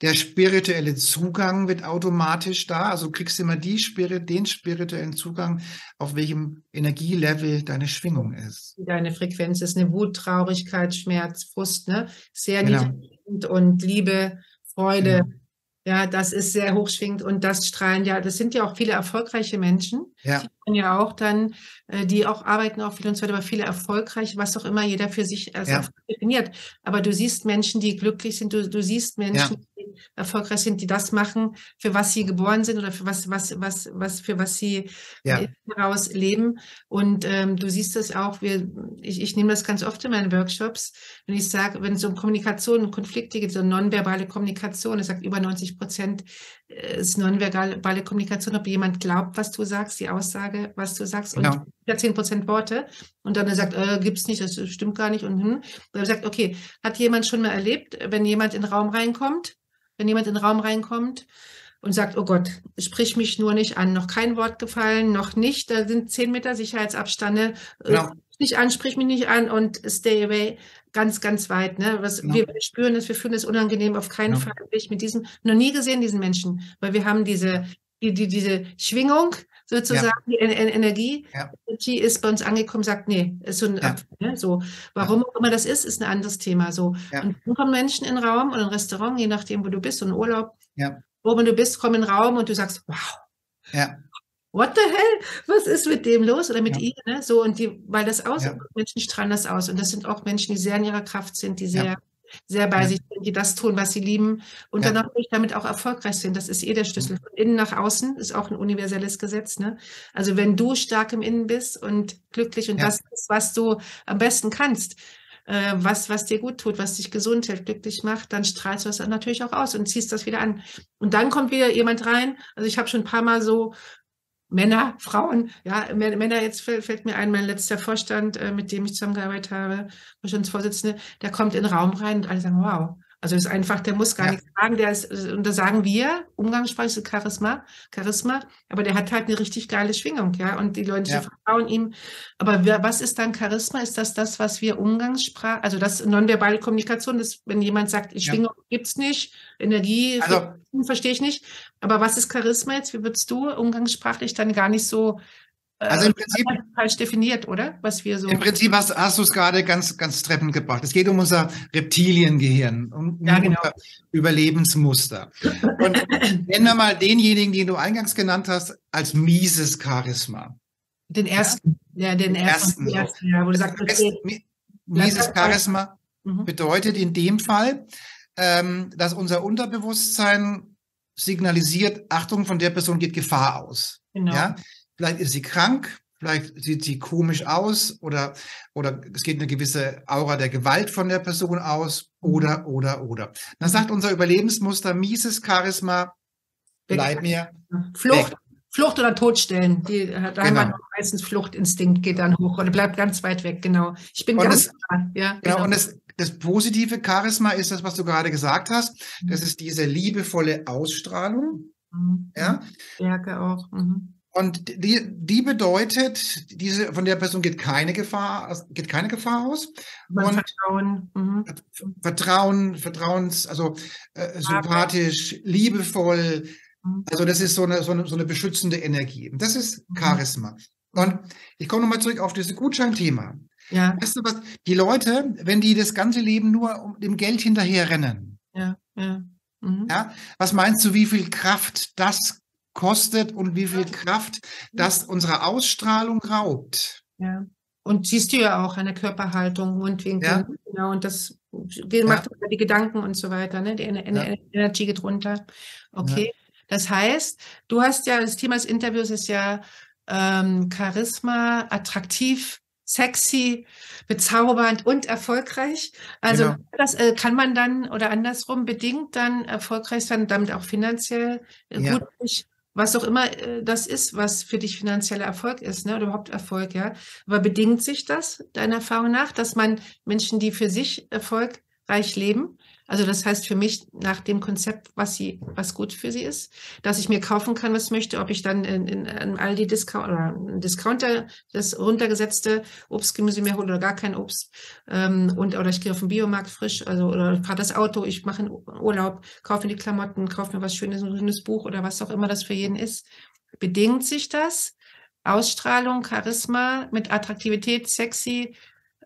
der spirituelle Zugang wird automatisch da, also du kriegst immer die Spirit, den spirituellen Zugang, auf welchem Energielevel deine Schwingung ist. Deine Frequenz ist eine Wut, Traurigkeit, Schmerz, Frust, ne? Sehr genau. niedrig und Liebe, Freude, genau. ja, das ist sehr hochschwingend und das strahlen ja, das sind ja auch viele erfolgreiche Menschen, ja. die können ja auch dann, die auch arbeiten auch viel und so weiter, aber viele erfolgreich, was auch immer jeder für sich als ja. definiert. Aber du siehst Menschen, die glücklich sind, du, du siehst Menschen, ja. die erfolgreich sind, die das machen, für was sie geboren sind oder für was, was, was, was, für was sie ja. daraus leben. Und ähm, du siehst das auch, wir, ich, ich nehme das ganz oft in meinen Workshops, wenn ich sage, wenn es um Kommunikation und Konflikte geht, so nonverbale Kommunikation, ich sage über neunzig Prozent ist nonverbale Kommunikation, ob jemand glaubt, was du sagst, die Aussage, was du sagst, genau. und ja, zehn Prozent Worte und dann sagt, äh, gibt's nicht, das stimmt gar nicht und hm. Dann sagt, okay, hat jemand schon mal erlebt, wenn jemand in den Raum reinkommt, wenn jemand in den Raum reinkommt und sagt, oh Gott, sprich mich nur nicht an, noch kein Wort gefallen, noch nicht, da sind zehn Meter Sicherheitsabstände, genau. nicht an, sprich mich nicht an und stay away, ganz, ganz weit, ne, was genau. wir spüren, dass wir fühlen, das unangenehm, auf keinen genau. Fall, ich mit diesem, noch nie gesehen, diesen Menschen, weil wir haben diese, die, die, diese Schwingung, sozusagen ja. die Energie, ja. die ist bei uns angekommen, sagt, nee, ist so ein ja. Apfel, ne? So. Warum ja. auch immer das ist, ist ein anderes Thema. So. Ja. Und dann kommen Menschen in den Raum oder in ein Restaurant, je nachdem, wo du bist, und Urlaub, ja. wo du bist, kommen in den Raum und du sagst, wow, ja. what the hell, was ist mit dem los oder mit ja. ihr, ne? So, und die, weil das aus, ja. Menschen strahlen das aus, und das sind auch Menschen, die sehr in ihrer Kraft sind, die sehr, ja. sehr bei ja. sich sind, die das tun, was sie lieben und ja. danach damit auch erfolgreich sind. Das ist eh der Schlüssel. Von innen nach außen ist auch ein universelles Gesetz, ne? Also wenn du stark im Innen bist und glücklich und ja. das ist, was du am besten kannst, Was, was dir gut tut, was dich gesund hält, glücklich macht, dann strahlst du das natürlich auch aus und ziehst das wieder an. Und dann kommt wieder jemand rein. Also ich habe schon ein paar Mal so Männer, Frauen, ja, Männer, jetzt fällt, fällt mir ein, mein letzter Vorstand, mit dem ich zusammengearbeitet habe, Vorstandsvorsitzende, der kommt in den Raum rein und alle sagen, wow. Also ist einfach, der muss gar ja. nichts sagen, der ist, und da sagen wir, umgangssprachlich ist Charisma, Charisma, aber der hat halt eine richtig geile Schwingung, ja, und die Leute ja. vertrauen ihm. Aber wer, was ist dann Charisma? Ist das das, was wir umgangssprachlich, also das nonverbale Kommunikation, das, wenn jemand sagt, Schwingung ja. gibt's nicht, Energie, also, verstehe ich nicht, aber was ist Charisma jetzt? Wie würdest du umgangssprachlich dann gar nicht so, also im Prinzip falsch definiert, oder? Was wir so. Im Prinzip hast, hast du es gerade ganz, ganz treffend gebracht. Es geht um unser Reptiliengehirn, um, um ja, genau. unser Überlebensmuster. Und nennen wir mal denjenigen, den du eingangs genannt hast, als mieses Charisma. Den ersten, ja, ja den, den ersten, ersten, ersten ja, wo du sagst, okay. Mieses Charisma mhm. bedeutet in dem Fall, ähm, dass unser Unterbewusstsein signalisiert: Achtung, von der Person geht Gefahr aus. Genau. Ja? Vielleicht ist sie krank, vielleicht sieht sie komisch aus oder, oder es geht eine gewisse Aura der Gewalt von der Person aus oder, oder, oder. Dann sagt unser Überlebensmuster, mieses Charisma, bleib mir Flucht, weg. Flucht oder Todstellen. Die, da genau. haben wir meistens Fluchtinstinkt, geht dann hoch oder bleibt ganz weit weg, genau. Ich bin und ganz es, klar. Ja, genau, genau. Und es, das positive Charisma ist das, was du gerade gesagt hast. Das ist diese liebevolle Ausstrahlung. Mhm. Ja? Stärke auch, mhm. Und die, die bedeutet, diese, von der Person geht keine Gefahr, geht keine Gefahr aus. Und Vertrauen. Mhm. Vertrauen, Vertrauens, also äh, sympathisch, liebevoll. Mhm. Also das ist so eine, so eine, so eine beschützende Energie. Und das ist Charisma. Mhm. Und ich komme nochmal zurück auf dieses Gutscheinthema. Ja. Weißt du was? Die Leute, wenn die das ganze Leben nur um dem Geld hinterherrennen. Ja, ja. Mhm. Ja? Was meinst du, wie viel Kraft das kostet und wie viel Kraft das unsere Ausstrahlung raubt. Ja. Und siehst du ja auch eine Körperhaltung, Mundwinkel, ja. genau, und das macht ja. die Gedanken und so weiter, ne? Die ja. Energie geht runter. Okay, ja. Das heißt, du hast ja, das Thema des Interviews ist ja ähm, Charisma, attraktiv, sexy, bezaubernd und erfolgreich. Also genau. das äh, kann man dann oder andersrum bedingt dann erfolgreich sein, damit auch finanziell äh, ja. gut durch. Was auch immer das ist, was für dich finanzieller Erfolg ist, ne, oder überhaupt Erfolg, ja. Aber bedingt sich das, deiner Erfahrung nach, dass man Menschen, die für sich erfolgreich leben, also das heißt für mich nach dem Konzept, was sie, was gut für sie ist, dass ich mir kaufen kann, was ich möchte, ob ich dann in, in, in Aldi Discount oder Discounter das runtergesetzte Obstgemüse mehr hole oder gar kein Obst ähm, und oder ich gehe auf den Biomarkt frisch, also oder fahre das Auto, ich mache einen Urlaub, kaufe mir die Klamotten, kaufe mir was Schönes, ein schönes Buch oder was auch immer das für jeden ist. Bedingt sich das? Ausstrahlung, Charisma mit Attraktivität, sexy,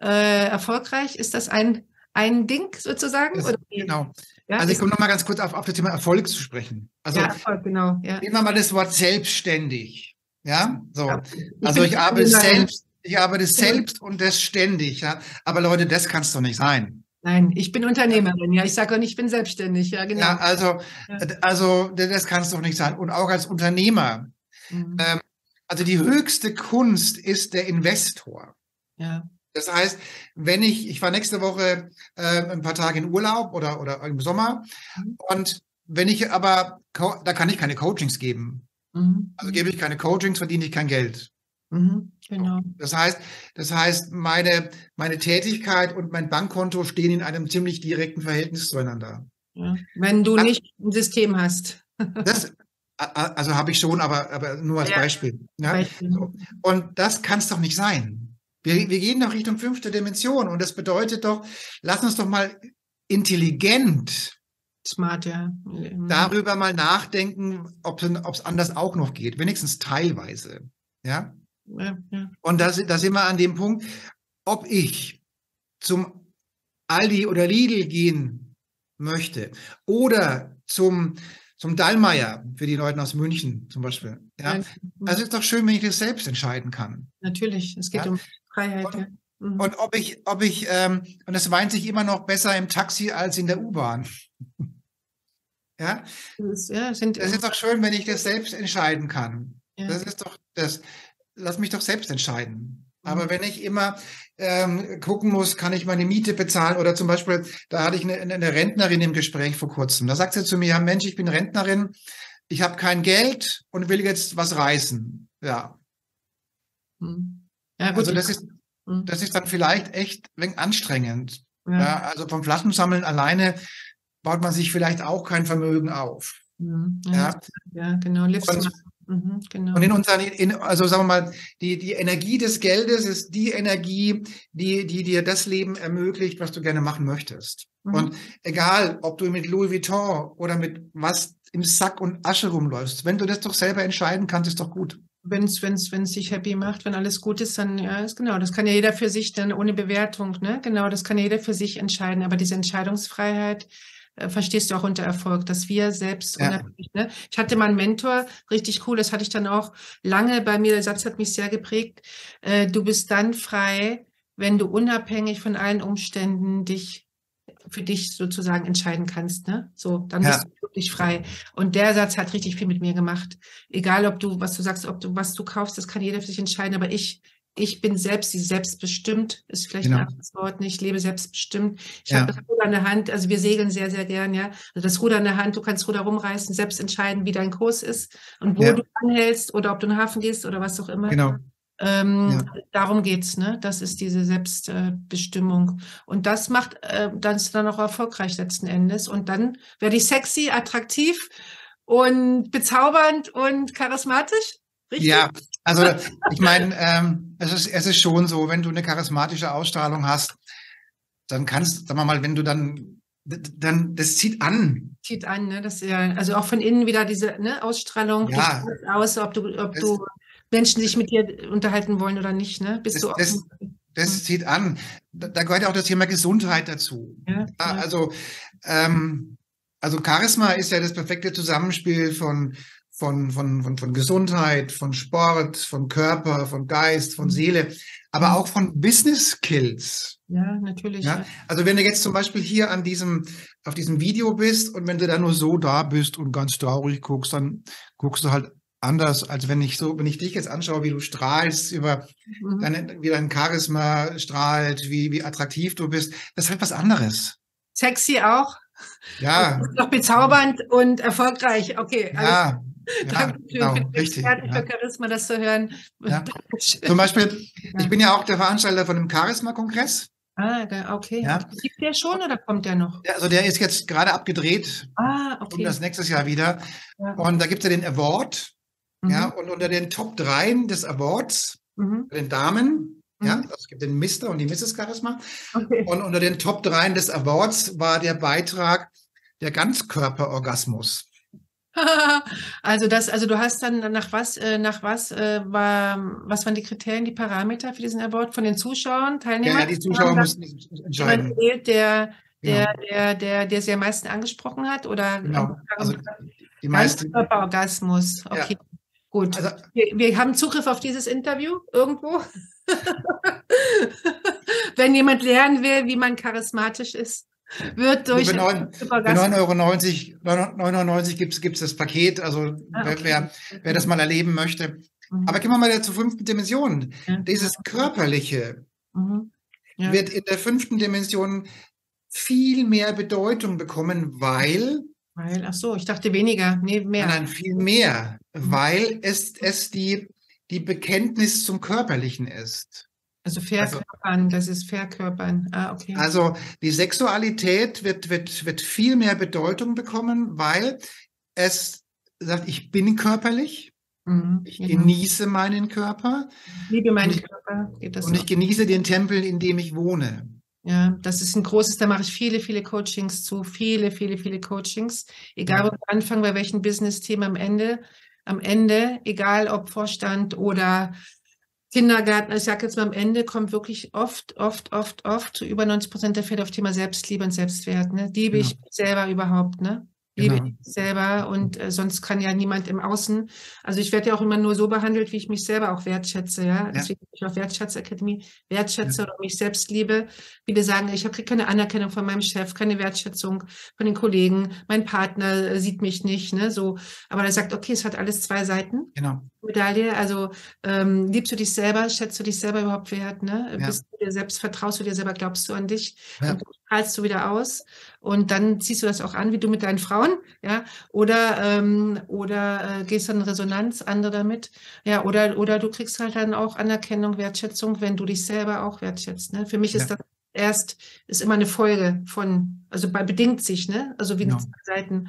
äh, erfolgreich, ist das ein Ein Ding sozusagen? Das, oder? Genau. Ja, also ich komme nochmal ganz kurz auf, auf das Thema Erfolg zu sprechen. Also ja, Erfolg, genau. Ja. Nehmen wir mal das Wort selbstständig. Ja, so. Ja. Ich also ich arbeite selbst, ich arbeite selbst und das ständig. Ja? Aber Leute, das kann es doch nicht sein. Nein, ich bin Unternehmerin, ja. Ich sage auch nicht, ich bin selbstständig. Ja, genau. Ja, also, ja. also das kann es doch nicht sein. Und auch als Unternehmer. Mhm. Ähm, also die höchste Kunst ist der Investor. Ja. Das heißt, wenn ich, ich war nächste Woche äh, ein paar Tage in Urlaub oder, oder im Sommer und wenn ich aber, da kann ich keine Coachings geben. Mhm. Also gebe ich keine Coachings, verdiene ich kein Geld. Mhm. Genau. Das heißt, das heißt meine, meine Tätigkeit und mein Bankkonto stehen in einem ziemlich direkten Verhältnis zueinander. Ja. Wenn du also, nicht ein System hast. Das, also habe ich schon, aber, aber nur als ja. Beispiel. Ja? Beispiel. So. Und das kann es doch nicht sein. Wir, wir gehen doch Richtung fünfte Dimension und das bedeutet doch, lass uns doch mal intelligent Smart, ja. darüber mal nachdenken, ob es anders auch noch geht, wenigstens teilweise. Ja? Ja, ja. Und da sind wir an dem Punkt, ob ich zum Aldi oder Lidl gehen möchte oder zum zum Dallmayr für die Leute aus München zum Beispiel. Ja? Also es ist doch schön, wenn ich das selbst entscheiden kann. Natürlich, es geht ja um Freiheit. Und, ja. mhm. und ob ich, ob ich, ähm, und das weint sich immer noch besser im Taxi als in der U-Bahn. Ja, es ja, ist doch schön, wenn ich das selbst entscheiden kann. Ja. Das ist doch das. Lass mich doch selbst entscheiden. Mhm. Aber wenn ich immer ähm, gucken muss, kann ich meine Miete bezahlen oder zum Beispiel, da hatte ich eine, eine Rentnerin im Gespräch vor kurzem. Da sagt sie zu mir: Ja, Mensch, ich bin Rentnerin, ich habe kein Geld und will jetzt was reißen. Ja. Mhm. Ja gut, also das ist, mhm. das ist dann vielleicht echt ein wenig anstrengend. Ja. Ja, also vom Flaschensammeln alleine baut man sich vielleicht auch kein Vermögen auf. Ja, ja. ja genau. Und, mhm, genau. und in unseren, in, also sagen wir mal, die, die Energie des Geldes ist die Energie, die, die dir das Leben ermöglicht, was du gerne machen möchtest. Mhm. Und egal, ob du mit Louis Vuitton oder mit was im Sack und Asche rumläufst, wenn du das doch selber entscheiden kannst, ist doch gut. Wenn es wenn's, wenn's dich happy macht, wenn alles gut ist, dann ja, ist genau. Das kann ja jeder für sich dann ohne Bewertung, ne? Genau, das kann ja jeder für sich entscheiden. Aber diese Entscheidungsfreiheit verstehst du auch unter Erfolg, dass wir selbst ja. unabhängig, ne? Ich hatte mal einen Mentor, richtig cool, das hatte ich dann auch lange bei mir, der Satz hat mich sehr geprägt, äh, du bist dann frei, wenn du unabhängig von allen Umständen dich für dich sozusagen entscheiden kannst, ne? So, dann ja. bist du wirklich frei. Und der Satz hat richtig viel mit mir gemacht. Egal, ob du, was du sagst, ob du, was du kaufst, das kann jeder für sich entscheiden, aber ich Ich bin selbst, die selbstbestimmt ist vielleicht genau. ein anderes Wort, nicht? Ich lebe selbstbestimmt. Ich ja. habe das Ruder in der Hand, also wir segeln sehr, sehr gern, ja. Also das Ruder in der Hand, du kannst Ruder rumreißen, selbst entscheiden, wie dein Kurs ist und wo ja. du anhältst oder ob du in den Hafen gehst oder was auch immer. Genau. Ähm, ja. Darum geht's, ne? Das ist diese Selbstbestimmung. Und das macht äh, das dann auch erfolgreich letzten Endes. Und dann werde ich sexy, attraktiv und bezaubernd und charismatisch. Richtig? Ja, also ich meine, ähm, es ist es ist schon so, wenn du eine charismatische Ausstrahlung hast, dann kannst, sagen wir mal, wenn du dann, dann das zieht an. Zieht an, ne? Das ja, also auch von innen wieder diese ne, Ausstrahlung. Ja. Aus, ob du, ob das, du Menschen sich mit dir unterhalten wollen oder nicht, ne? Bist das, du offen? Das, das zieht an. Da, da gehört ja auch das Thema Gesundheit dazu. Ja, ja. Also ähm, also Charisma ist ja das perfekte Zusammenspiel von Von, von, von, von Gesundheit, von Sport, von Körper, von Geist, von Seele, aber auch von Business Skills. Ja, natürlich. Ja? Ja. Also wenn du jetzt zum Beispiel hier an diesem, auf diesem Video bist und wenn du da nur so da bist und ganz traurig guckst, dann guckst du halt anders, als wenn ich so, wenn ich dich jetzt anschaue, wie du strahlst, über mhm. deine, wie dein Charisma strahlt, wie, wie attraktiv du bist. Das ist halt was anderes. Sexy auch. Ja. Noch bezaubernd und erfolgreich. Okay. Ja. Ja, genau, richtig. Experten für Charisma, das zu hören. Ja. Zum Beispiel, ich bin ja auch der Veranstalter von einem Charisma-Kongress. Ah, okay. Ja. Gibt der schon oder kommt der noch? Ja, also der ist jetzt gerade abgedreht. Ah, okay. Und das nächstes Jahr wieder. Ja. Und da gibt es ja den Award. Mhm. Ja, und unter den Top drei des Awards, mhm. den Damen, mhm. ja, es gibt den Mister und die Misses Charisma. Okay. Und unter den Top drei des Awards war der Beitrag der Ganzkörperorgasmus. Also das, also du hast dann nach was, nach was war, was waren die Kriterien, die Parameter für diesen Award von den Zuschauern, Teilnehmern? Ja, die Zuschauer mussten entscheiden. Der, der, genau. der, der, der sie am meisten angesprochen hat oder? Genau. Also die meisten. Körperorgasmus. Okay, ja. Gut. Also, wir, wir haben Zugriff auf dieses Interview irgendwo. Wenn jemand lernen will, wie man charismatisch ist. Wird durch für neun Euro neunundneunzig gibt es das Paket, also ah, okay. wer, wer das mal erleben möchte. Mhm. Aber gehen wir mal wieder zur fünften Dimension. Ja. Dieses Körperliche mhm. ja. wird in der fünften Dimension viel mehr Bedeutung bekommen, weil... weil ach so, ich dachte weniger, nee, mehr. Nein, viel mehr, mhm. weil es, es die, die Bekenntnis zum Körperlichen ist. Also verkörpern, das ist verkörpern. Ah, okay. Also die Sexualität wird, wird, wird viel mehr Bedeutung bekommen, weil es sagt, ich bin körperlich, mhm, ich genau. genieße meinen Körper. Ich liebe meinen Körper. Geht das und so? Ich genieße den Tempel, in dem ich wohne. Ja, das ist ein großes, da mache ich viele, viele Coachings zu, viele, viele, viele Coachings. Egal ja. ob am Anfang, bei welchem Business-Thema am Ende, am Ende, egal ob Vorstand oder Kindergarten, ich sage jetzt mal am Ende, kommt wirklich oft, oft, oft, oft zu über neunzig Prozent der Fälle auf Thema Selbstliebe und Selbstwert. Ne? Liebe ja. ich selber überhaupt, ne? lebe genau. ich selber und äh, sonst kann ja niemand im Außen. Also ich werde ja auch immer nur so behandelt, wie ich mich selber auch wertschätze. Ja? Ja. Deswegen bin ich auf Wertschätzakademie, wertschätze ja. oder mich selbst liebe. Viele sagen, ich kriege keine Anerkennung von meinem Chef, keine Wertschätzung von den Kollegen, mein Partner äh, sieht mich nicht. Ne? So. Aber er sagt, okay, es hat alles zwei Seiten. Genau. Medaille, also ähm, liebst du dich selber, schätzt du dich selber überhaupt wert, ne? Ja. Bist du dir selbst, vertraust du dir selber, glaubst du an dich, ja. dann strahlst du wieder aus und dann ziehst du das auch an, wie du mit deinen Frauen, ja, oder ähm, oder äh, gehst dann in Resonanz, andere damit, ja, oder oder du kriegst halt dann auch Anerkennung, Wertschätzung, wenn du dich selber auch wertschätzt, ne? Für mich ja. ist das erst, ist immer eine Folge von, also bei, bedingt sich, ne? Also wie genau. zwei Seiten.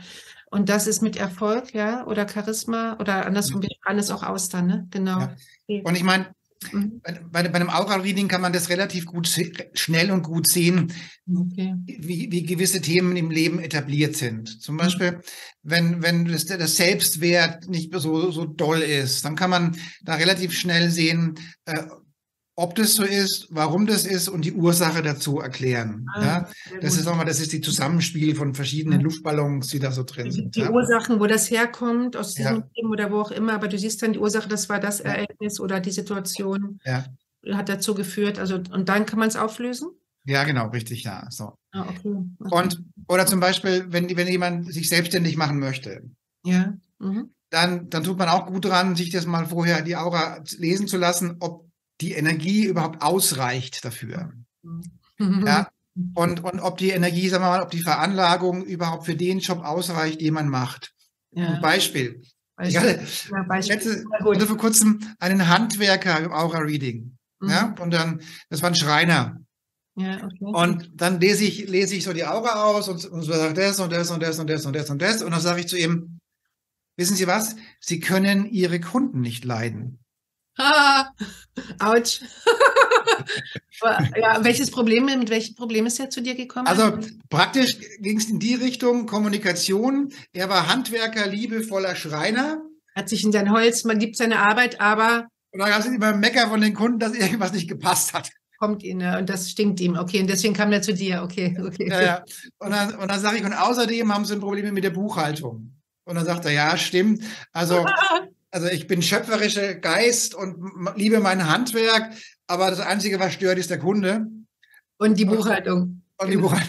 Und das ist mit Erfolg, ja, oder Charisma oder andersrum, wir strahlen es auch aus dann, ne? Genau. Ja. Und ich meine, mhm. bei, bei einem Aura-Reading kann man das relativ gut, schnell und gut sehen, okay. wie, wie gewisse Themen im Leben etabliert sind. Zum Beispiel, mhm. wenn, wenn das, das Selbstwert nicht so, so doll ist, dann kann man da relativ schnell sehen, äh, ob das so ist, warum das ist und die Ursache dazu erklären. Ah, ja? Das ist auch mal, das ist die Zusammenspiel von verschiedenen ja. Luftballons, die da so drin sind. Die, die ja. Ursachen, wo das herkommt, aus diesem ja. Leben oder wo auch immer, aber du siehst dann die Ursache, das war das ja. Ereignis oder die Situation ja. hat dazu geführt. Also und dann kann man es auflösen? Ja, genau, richtig, ja. So. Ah, okay. Okay. Und, oder zum Beispiel, wenn, wenn jemand sich selbstständig machen möchte. Ja. Mhm. Dann, dann tut man auch gut dran, sich das mal vorher die Aura lesen zu lassen, ob die Energie überhaupt ausreicht dafür. Mhm. Ja? Und, und ob die Energie, sagen wir mal, ob die Veranlagung überhaupt für den Job ausreicht, den man macht. Ja. Ein Beispiel. Beispiel. Ich hatte, ja, Beispiel. Letzte, hatte vor kurzem einen Handwerker im Aura-Reading. Mhm. Ja? Und dann, das war ein Schreiner. Ja, okay. Und dann lese ich, lese ich so die Aura aus und, und so sagt das und das und das und das und das und das. Und dann sage ich zu ihm, wissen Sie was? Sie können Ihre Kunden nicht leiden. Ah, ouch. ja, welches Problem, mit welchem Problem ist er zu dir gekommen? Also praktisch ging es in die Richtung Kommunikation. Er war Handwerker, liebevoller Schreiner. Hat sich in sein Holz, man liebt seine Arbeit, aber... Und dann gab es immer ein Mecker von den Kunden, dass irgendwas nicht gepasst hat. Kommt ihn, und das stinkt ihm, okay, und deswegen kam er zu dir, okay. okay. Ja, ja. Und dann, und dann sage ich, und außerdem haben sie Probleme mit der Buchhaltung. Und dann sagt er, ja, stimmt, also... Also ich bin schöpferischer Geist und liebe mein Handwerk, aber das Einzige, was stört, ist der Kunde. Und die Buchhaltung. Und die Buchhaltung.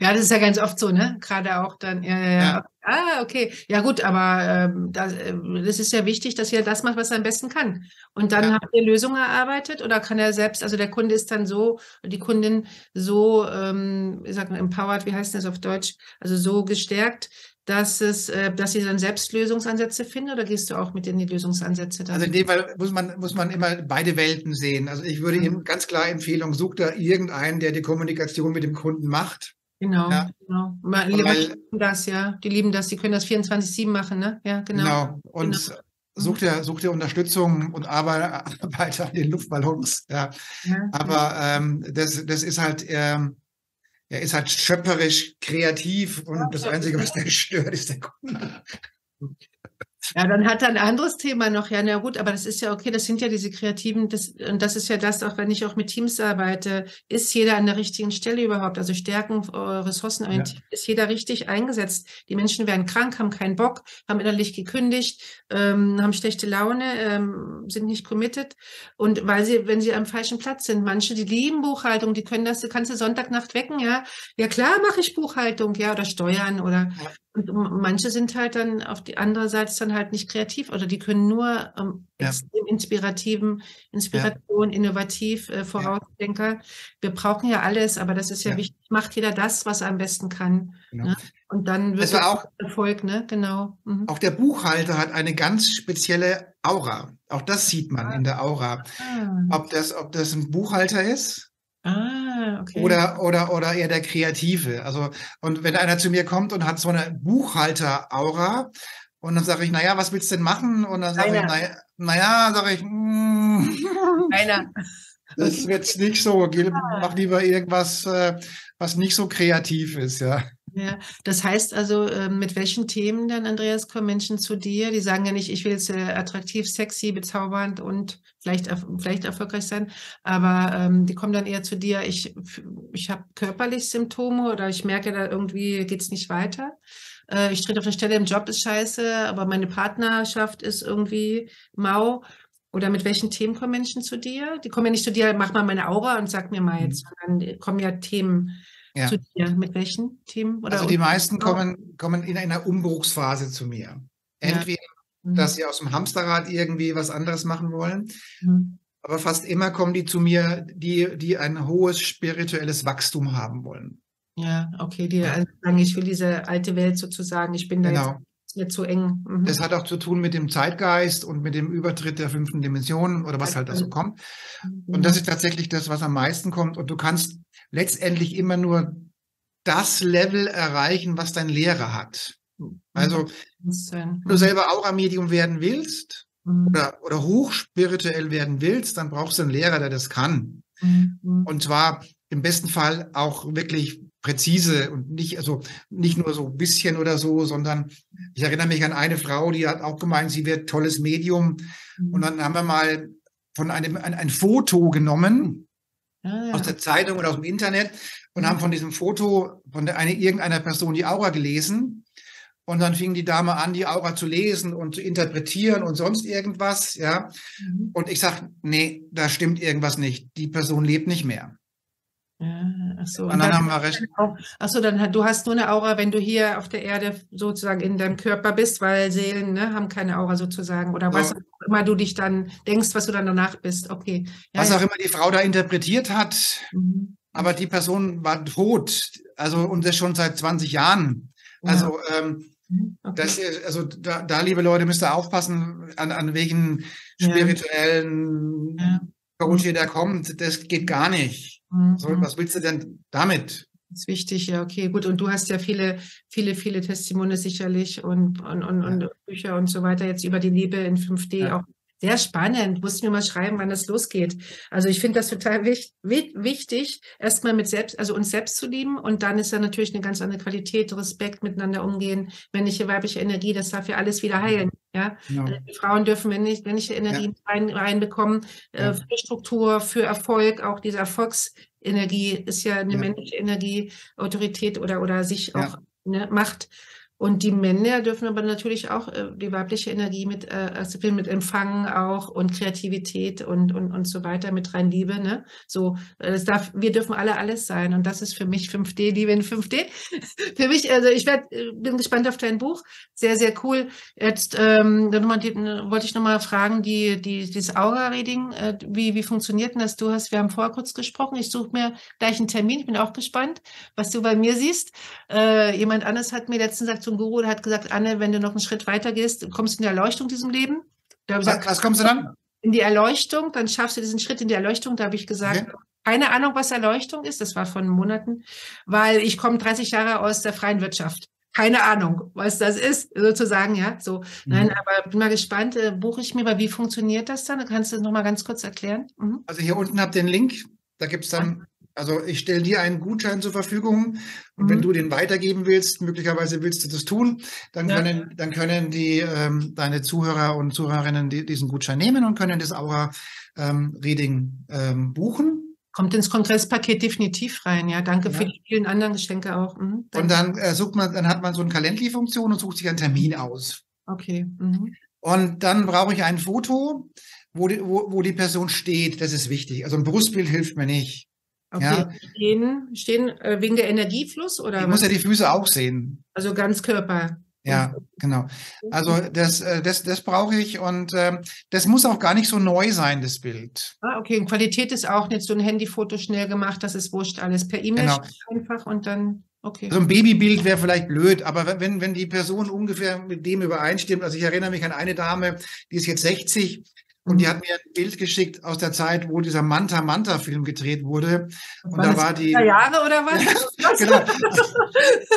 ja, das ist ja ganz oft so, ne? Gerade auch dann. Ja, ja, ja. Ah, okay. Ja gut, aber ähm, das, äh, das ist ja wichtig, dass er das macht, was er am besten kann. Und dann ja. habt ihr Lösungen erarbeitet oder kann er selbst, also der Kunde ist dann so, die Kundin so, ähm, ich sag mal, empowered, wie heißt das auf Deutsch, also so gestärkt, dass es, dass sie dann selbst Lösungsansätze finden oder gehst du auch mit in die Lösungsansätze dann? Also in dem Fall muss man, muss man immer beide Welten sehen. Also ich würde mhm. ihm ganz klar empfehlen, such da irgendeinen, der die Kommunikation mit dem Kunden macht. Genau, ja. genau. Weil, weil, die lieben das, ja. Die lieben das, die können das vierundzwanzig sieben machen, ne? Ja, genau. Genau. Und genau. Such dir, such dir Unterstützung und arbeite an den Luftballons. Ja. Ja, aber ja. Ähm, das, das ist halt... Ähm, Er ist halt schöpferisch, kreativ und ja, das Einzige, was der stört, ist der Kunde. Ja, dann hat er ein anderes Thema noch. Ja, na gut, aber das ist ja okay, das sind ja diese Kreativen. Das, und das ist ja das, auch wenn ich auch mit Teams arbeite, ist jeder an der richtigen Stelle überhaupt? Also Stärken, äh, Ressourcen, ja. ist jeder richtig eingesetzt? Die Menschen werden krank, haben keinen Bock, haben innerlich gekündigt, ähm, haben schlechte Laune, ähm, sind nicht committed. Und weil sie, wenn sie am falschen Platz sind, manche, die lieben Buchhaltung, die können das, die kannst du Sonntagnacht wecken, ja. Ja, klar mache ich Buchhaltung, ja, oder Steuern oder... Ja. Und manche sind halt dann auf die andere Seite dann halt nicht kreativ oder die können nur ähm, ja. extrem inspirativen, Inspiration, ja. innovativ, äh, Vorausdenker. Ja. Wir brauchen ja alles, aber das ist ja, ja wichtig. Macht jeder das, was er am besten kann. Genau. Ne? Und dann wird es auch Erfolg, ne? Genau. Mhm. Auch der Buchhalter hat eine ganz spezielle Aura. Auch das sieht man ah. in der Aura. Ah. Ob das, ob das ein Buchhalter ist? Ah, okay. Oder, oder, oder eher der Kreative. Also, und wenn einer zu mir kommt und hat so eine Buchhalter-Aura, und dann sage ich, naja, was willst du denn machen? Und dann sage ich, naja, naja sage ich, mm, einer. Das wird es nicht so. Geh, mach lieber irgendwas, was nicht so kreativ ist, ja. Ja, das heißt also, mit welchen Themen dann, Andreas, kommen Menschen zu dir? Die sagen ja nicht, ich will jetzt attraktiv, sexy, bezaubernd und vielleicht, vielleicht erfolgreich sein, aber ähm, die kommen dann eher zu dir, ich ich habe körperlich Symptome oder ich merke, da irgendwie geht es nicht weiter. Äh, ich trete auf eine Stelle, im Job ist scheiße, aber meine Partnerschaft ist irgendwie mau. Oder mit welchen Themen kommen Menschen zu dir? Die kommen ja nicht zu dir, mach mal meine Aura und sag mir mal jetzt, sondern kommen ja Themen ja. zu dir. Mit welchen Themen? Oder also die meisten kommen, kommen in einer Umbruchsphase zu mir. Entweder, ja. dass sie aus dem Hamsterrad irgendwie was anderes machen wollen, mhm. aber fast immer kommen die zu mir, die, die ein hohes spirituelles Wachstum haben wollen. Ja, okay, die ja. also sagen, ich will diese alte Welt sozusagen, ich bin da genau. jetzt... mir zu eng. Mhm. Das hat auch zu tun mit dem Zeitgeist und mit dem Übertritt der fünften Dimension oder was halt dazu kommt. Und das ist tatsächlich das, was am meisten kommt. Und du kannst letztendlich immer nur das Level erreichen, was dein Lehrer hat. Also, wenn du selber Aura-Medium werden willst mhm. oder, oder hochspirituell werden willst, dann brauchst du einen Lehrer, der das kann. Mhm. Und zwar im besten Fall auch wirklich präzise und nicht, also nicht nur so ein bisschen oder so, sondern ich erinnere mich an eine Frau, die hat auch gemeint, sie wird tolles Medium. Mhm. Und dann haben wir mal von einem ein, ein Foto genommen ah, ja. aus der Zeitung oder aus dem Internet und mhm. haben von diesem Foto von der, eine, irgendeiner Person die Aura gelesen. Und dann fing die Dame an, die Aura zu lesen und zu interpretieren und sonst irgendwas. Ja. Mhm. Und ich sage, nee, da stimmt irgendwas nicht. Die Person lebt nicht mehr. Ja, achso, und dann, dann haben wir recht. Achso, dann du hast nur eine Aura, wenn du hier auf der Erde sozusagen in deinem Körper bist, weil Seelen ne, haben keine Aura sozusagen oder so. Was auch immer du dich dann denkst, was du dann danach bist. Okay. Ja, was ja. auch immer die Frau da interpretiert hat, mhm. aber die Person war tot, also und das schon seit zwanzig Jahren. Ja. Also, ähm, okay. das, also da, da, liebe Leute, müsst ihr aufpassen, an, an welchen spirituellen ja. Coach ja. da kommt. Das geht gar nicht. So, was willst du denn damit? Das ist wichtig, ja, okay, gut. Und du hast ja viele, viele, viele Testimone sicherlich und, und, und, ja. und Bücher und so weiter jetzt über die Liebe in fünf D ja. auch sehr spannend. Musst mir mal schreiben, wann das losgeht. Also ich finde das total wich, wichtig, erstmal mit selbst, also uns selbst zu lieben und dann ist ja natürlich eine ganz andere Qualität, Respekt miteinander umgehen, männliche, weibliche Energie, das darf ja alles wieder heilen. Ja, genau. Die Frauen dürfen, wenn ich, wenn ich Energien ja. rein, reinbekommen, ja. äh, für Struktur, für Erfolg, auch diese Erfolgsenergie ist ja eine ja. männliche Energie, Autorität oder, oder sich ja. auch ne, Macht. Und die Männer dürfen aber natürlich auch äh, die weibliche Energie mit, äh, also mit empfangen auch und Kreativität und, und, und so weiter mit rein Liebe. Ne? So, das darf, wir dürfen alle alles sein und das ist für mich fünf D, Liebe in fünf D. Für mich, also ich werd, bin gespannt auf dein Buch, sehr, sehr cool. Jetzt ähm, dann die, wollte ich nochmal fragen, die, die, dieses Aura-Reading, äh, wie, wie funktioniert denn das? Du hast, wir haben vorher kurz gesprochen, ich suche mir gleich einen Termin, ich bin auch gespannt, was du bei mir siehst. Äh, jemand anderes hat mir letztens gesagt, Guru hat gesagt, Anne, wenn du noch einen Schritt weiter gehst, kommst du in die Erleuchtung in diesem Leben. Da was, gesagt, was kommst du dann? In die Erleuchtung, dann schaffst du diesen Schritt in die Erleuchtung. Da habe ich gesagt, okay. keine Ahnung, was Erleuchtung ist. Das war vor Monaten, weil ich komme dreißig Jahre aus der freien Wirtschaft. Keine Ahnung, was das ist, sozusagen, ja. So, mhm. Nein, aber bin mal gespannt, äh, buche ich mir mal, wie funktioniert das dann? Kannst du das nochmal ganz kurz erklären? Mhm. Also hier unten habt ihr den Link, da gibt es dann... Also ich stelle dir einen Gutschein zur Verfügung und mhm. wenn du den weitergeben willst, möglicherweise willst du das tun, dann ja. können, dann können die, ähm, deine Zuhörer und Zuhörerinnen die, diesen Gutschein nehmen und können das Aura-Reading ähm, ähm, buchen. Kommt ins Kongresspaket definitiv rein, ja. Danke ja. für die vielen anderen Geschenke auch. Mhm, und dann äh, sucht man, dann hat man so eine Calendly-Funktion und sucht sich einen Termin aus. Okay. Mhm. Und dann brauche ich ein Foto, wo die, wo, wo die Person steht, das ist wichtig. Also ein Brustbild hilft mir nicht. Okay, ja. stehen, stehen äh, wegen der Energiefluss oder ich was? Muss ja die Füße auch sehen. Also ganz Körper. Ja, genau. Also das, äh, das, das brauche ich und äh, das muss auch gar nicht so neu sein, das Bild. Ah, okay, und Qualität ist auch nicht so ein Handyfoto schnell gemacht, das ist wurscht alles per E-Mail genau. einfach und dann, okay. So ein Babybild wäre vielleicht blöd, aber wenn, wenn die Person ungefähr mit dem übereinstimmt, also ich erinnere mich an eine Dame, die ist jetzt sechzig, und die hat mir ein Bild geschickt aus der Zeit, wo dieser Manta-Manta-Film gedreht wurde. Und war da war die... Jahre oder was? Genau.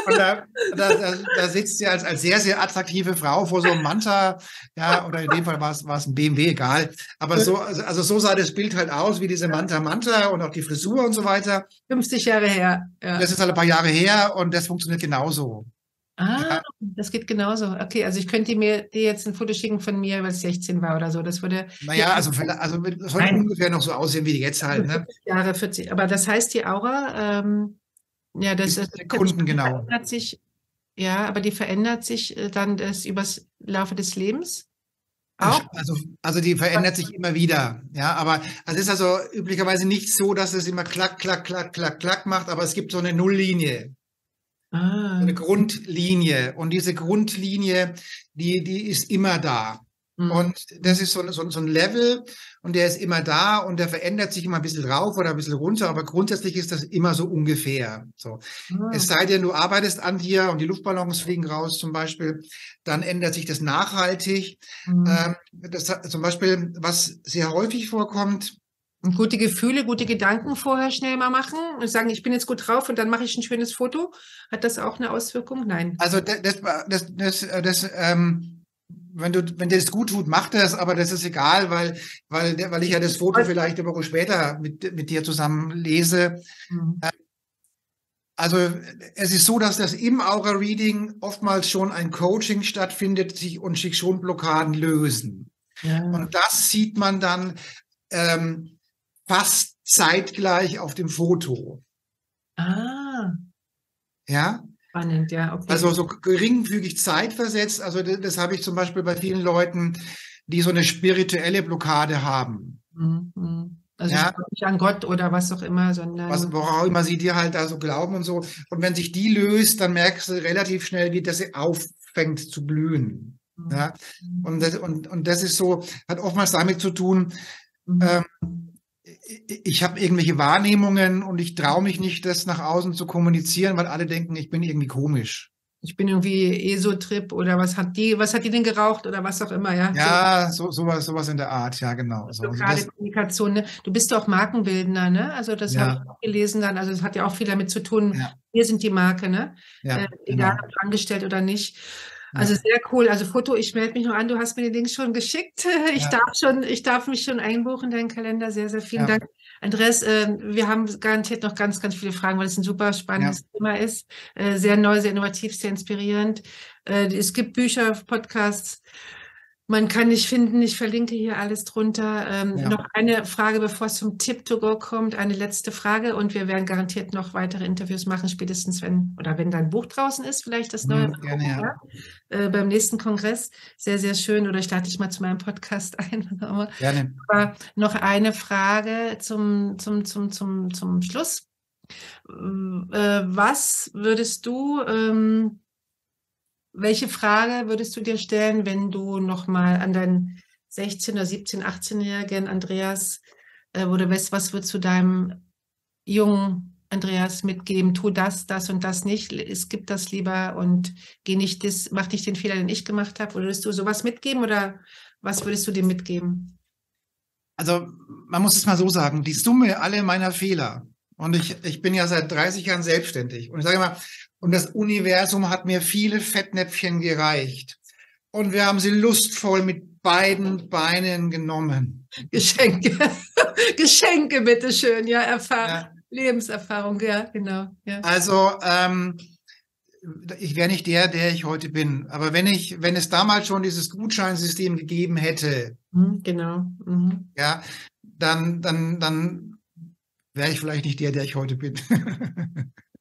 Und da, da, da sitzt sie als, als sehr, sehr attraktive Frau vor so einem Manta. Ja, oder in dem Fall war es, war es ein B M W, egal. Aber so, also so sah das Bild halt aus, wie diese Manta-Manta und auch die Frisur und so weiter. fünfzig Jahre her. Ja. Das ist halt ein paar Jahre her und das funktioniert genauso. Ah, das geht genauso. Okay, also ich könnte mir dir jetzt ein Foto schicken von mir, weil es sechzehn war oder so. Das würde. Naja, also, also das sollte nein. ungefähr noch so aussehen wie die jetzt halt. Ne? Jahre vierzig. Aber das heißt, die Aura, ähm, ja, das ist Sekunden genau. Sich, ja, aber die verändert sich dann das übers Laufe des Lebens. Auch? Also, also die verändert sich immer wieder, ja, aber also es ist also üblicherweise nicht so, dass es immer klack, klack, klack, klack, klack macht, aber es gibt so eine Nulllinie, ah. so eine Grundlinie und diese Grundlinie, die, die ist immer da mhm. und das ist so, so, so ein Level und der ist immer da und der verändert sich immer ein bisschen rauf oder ein bisschen runter, aber grundsätzlich ist das immer so ungefähr so. Ah. Es sei denn, du arbeitest an dir und die Luftballons fliegen raus zum Beispiel, dann ändert sich das nachhaltig. Mhm. Ähm, das, zum Beispiel, was sehr häufig vorkommt. Gute Gefühle, gute Gedanken vorher schnell mal machen und sagen, ich bin jetzt gut drauf und dann mache ich ein schönes Foto. Hat das auch eine Auswirkung? Nein. Also das, das, das, das, das ähm, wenn du, wenn dir das gut tut, mach das, aber das ist egal, weil, weil, weil ich ja das Foto vielleicht eine Woche später mit, mit dir zusammen lese. Mhm. Ähm, Also es ist so, dass das im Aura-Reading oftmals schon ein Coaching stattfindet sich und sich schon Blockaden lösen. Ja. Und das sieht man dann ähm, fast zeitgleich auf dem Foto. Ah. Ja? Spannend, ja. Okay. Also so geringfügig zeitversetzt. Also das, das habe ich zum Beispiel bei vielen Leuten, die so eine spirituelle Blockade haben. Mhm. Also ja. ich glaube nicht an Gott oder was auch immer, sondern... Was, worauf immer sie dir halt da so glauben und so. Und wenn sich die löst, dann merkst du relativ schnell, wie das sie auffängt zu blühen. Mhm. Ja? Und, das, und, und das ist so, hat oftmals damit zu tun, mhm. ähm, ich, ich habe irgendwelche Wahrnehmungen und ich traue mich nicht, das nach außen zu kommunizieren, weil alle denken, ich bin irgendwie komisch. Ich bin irgendwie Esotrip oder was hat die, was hat die denn geraucht oder was auch immer, ja? Ja, so, sowas, sowas in der Art, ja, genau. So, gerade das, Kommunikation, ne? Du bist doch Markenbildner, ne? Also das ja. habe ich auch gelesen dann, also es hat ja auch viel damit zu tun, ja. wir sind die Marke, ne? Ja, äh, egal, genau. ob angestellt oder nicht. Also ja. sehr cool, also Foto, ich melde mich noch an, du hast mir den Link schon geschickt. Ich ja. darf schon, ich darf mich schon einbuchen, deinen Kalender, sehr, sehr vielen ja. Dank. Andreas, wir haben garantiert noch ganz, ganz viele Fragen, weil es ein super spannendes ja. Thema ist. Sehr neu, sehr innovativ, sehr inspirierend. Es gibt Bücher, Podcasts. Man kann dich finden. Ich verlinke hier alles drunter. Ja. Noch eine Frage, bevor es zum Tip to go kommt. Eine letzte Frage. Und wir werden garantiert noch weitere Interviews machen, spätestens wenn, oder wenn dein Buch draußen ist, vielleicht das neue. Ja, gerne, ja. Ja. Beim nächsten Kongress. Sehr, sehr schön. Oder ich lade dich mal zu meinem Podcast ein. Gerne. Aber noch eine Frage zum, zum, zum, zum, zum Schluss. Was würdest du, ähm, welche Frage würdest du dir stellen, wenn du nochmal an deinen sechzehn- oder siebzehn-, achtzehnjährigen Andreas äh, oder weißt, was würdest du deinem jungen Andreas mitgeben? Tu das, das und das nicht, es gibt das lieber und geh nicht das, mach nicht den Fehler, den ich gemacht habe. Würdest du sowas mitgeben oder was würdest du dem mitgeben? Also man muss es mal so sagen, die Summe aller meiner Fehler. Und ich, ich bin ja seit dreißig Jahren selbstständig. Und ich sage immer, und das Universum hat mir viele Fettnäpfchen gereicht. Und wir haben sie lustvoll mit beiden Beinen genommen. Geschenke. Geschenke, bitteschön. Ja, Erfahrung, ja. Lebenserfahrung. Ja, genau. Ja. Also, ähm, ich wäre nicht der, der ich heute bin. Aber wenn ich, wenn es damals schon dieses Gutscheinsystem gegeben hätte. Genau. Mhm. Ja, dann, dann, dann, wäre ich vielleicht nicht der, der ich heute bin.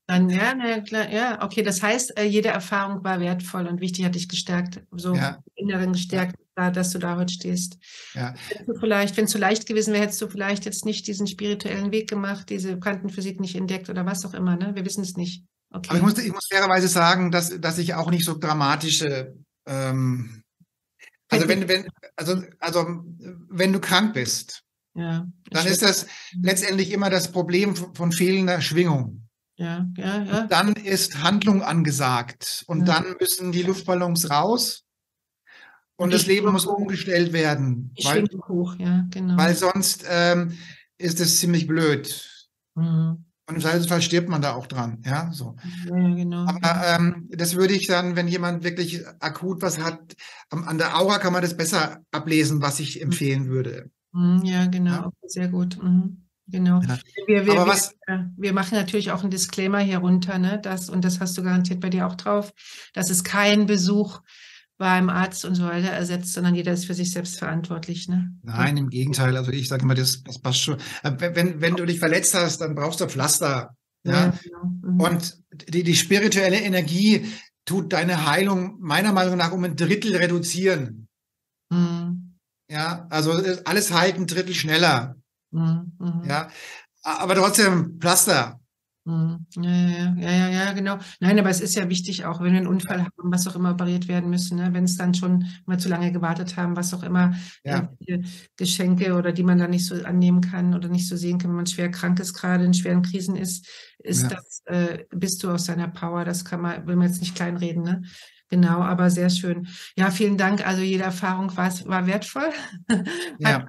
Dann, ja, na klar, ja, okay, das heißt, jede Erfahrung war wertvoll und wichtig, hat dich gestärkt, so ja. im Inneren gestärkt, ja. dass du da heute stehst. Ja. Wenn du vielleicht, wenn es so leicht gewesen wäre, hättest du vielleicht jetzt nicht diesen spirituellen Weg gemacht, diese Quantenphysik nicht entdeckt oder was auch immer, ne? Wir wissen es nicht. Okay. Aber ich muss, ich muss fairerweise sagen, dass, dass ich auch nicht so dramatische, ähm, also wenn, wenn, also, also, wenn du krank bist, ja, dann ist das letztendlich immer das Problem von fehlender Schwingung. Ja, ja, ja. Und dann ist Handlung angesagt und ja. dann müssen die Luftballons raus und ich das Leben muss umgestellt werden. Ich weil, hoch. Ja, genau. Weil sonst ähm, ist es ziemlich blöd. Mhm. Und im Zweifelsfall stirbt man da auch dran. Ja, so. Ja, genau. Aber ähm, das würde ich dann, wenn jemand wirklich akut was hat, an der Aura kann man das besser ablesen, was ich empfehlen würde. Ja, genau, ja. sehr gut. Mhm. Genau. Ja. Wir, wir, Aber was? Wir, wir machen natürlich auch einen Disclaimer hier runter, ne? Das, und das hast du garantiert bei dir auch drauf, dass es kein Besuch beim Arzt und so weiter ersetzt, sondern jeder ist für sich selbst verantwortlich. Ne? Nein, im Gegenteil. Also ich sage immer, das, das passt schon. Wenn, wenn du dich verletzt hast, dann brauchst du Pflaster. Ja? Ja, genau. Mhm. Und die, die spirituelle Energie tut deine Heilung meiner Meinung nach um ein Drittel reduzieren. Mhm. Ja, also alles heilt ein Drittel schneller. Mhm. Ja, aber trotzdem Pflaster. Ja, ja, ja, ja, genau. Nein, aber es ist ja wichtig, auch wenn wir einen Unfall haben, was auch immer operiert werden müssen, ne? Wenn es dann schon mal zu lange gewartet haben, was auch immer, ja. äh, Geschenke oder die man dann nicht so annehmen kann oder nicht so sehen kann, wenn man schwer krank ist, gerade in schweren Krisen ist, ist ja. das, äh, bist du aus deiner Power, das kann man, will man jetzt nicht kleinreden, ne? Genau, aber sehr schön. Ja, vielen Dank, also jede Erfahrung war, war wertvoll. Ja.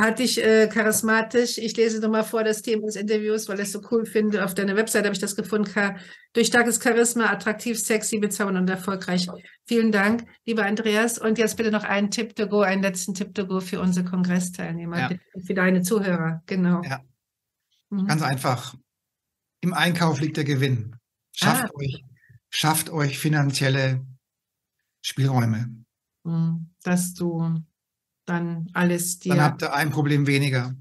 Hatte ich äh, charismatisch, ich lese nochmal vor das Thema des Interviews, weil ich es so cool finde, auf deiner Website habe ich das gefunden, durch starkes Charisma, attraktiv, sexy, bezaubernd und erfolgreich. Vielen Dank, lieber Andreas, und jetzt bitte noch einen Tipp to go, einen letzten Tipp to go für unsere Kongressteilnehmer, ja. für deine Zuhörer, genau. Ja. Mhm. Ganz einfach, im Einkauf liegt der Gewinn. Schafft, ah. euch, schafft euch finanzielle Spielräume. Mhm. Dass du... Dann alles dir. Dann habt ihr ein Problem weniger.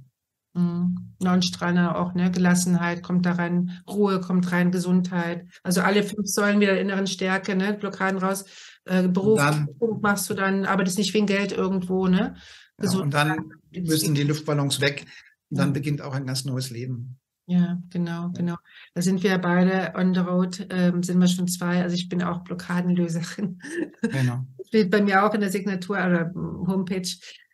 Mm, Neunstrahler auch, ne? Gelassenheit kommt da rein, Ruhe kommt rein, Gesundheit. Also alle fünf Säulen wieder inneren Stärke, ne? Blockaden raus. Äh, Beruf dann, machst du dann, arbeitest nicht wegen Geld irgendwo, ne? Ja, und dann müssen die Luftballons weg. Und dann beginnt auch ein ganz neues Leben. Ja, genau, genau. Da sind wir beide on the road, ähm, sind wir schon zwei. Also ich bin auch Blockadenlöserin. Genau. Das steht bei mir auch in der Signatur oder Homepage.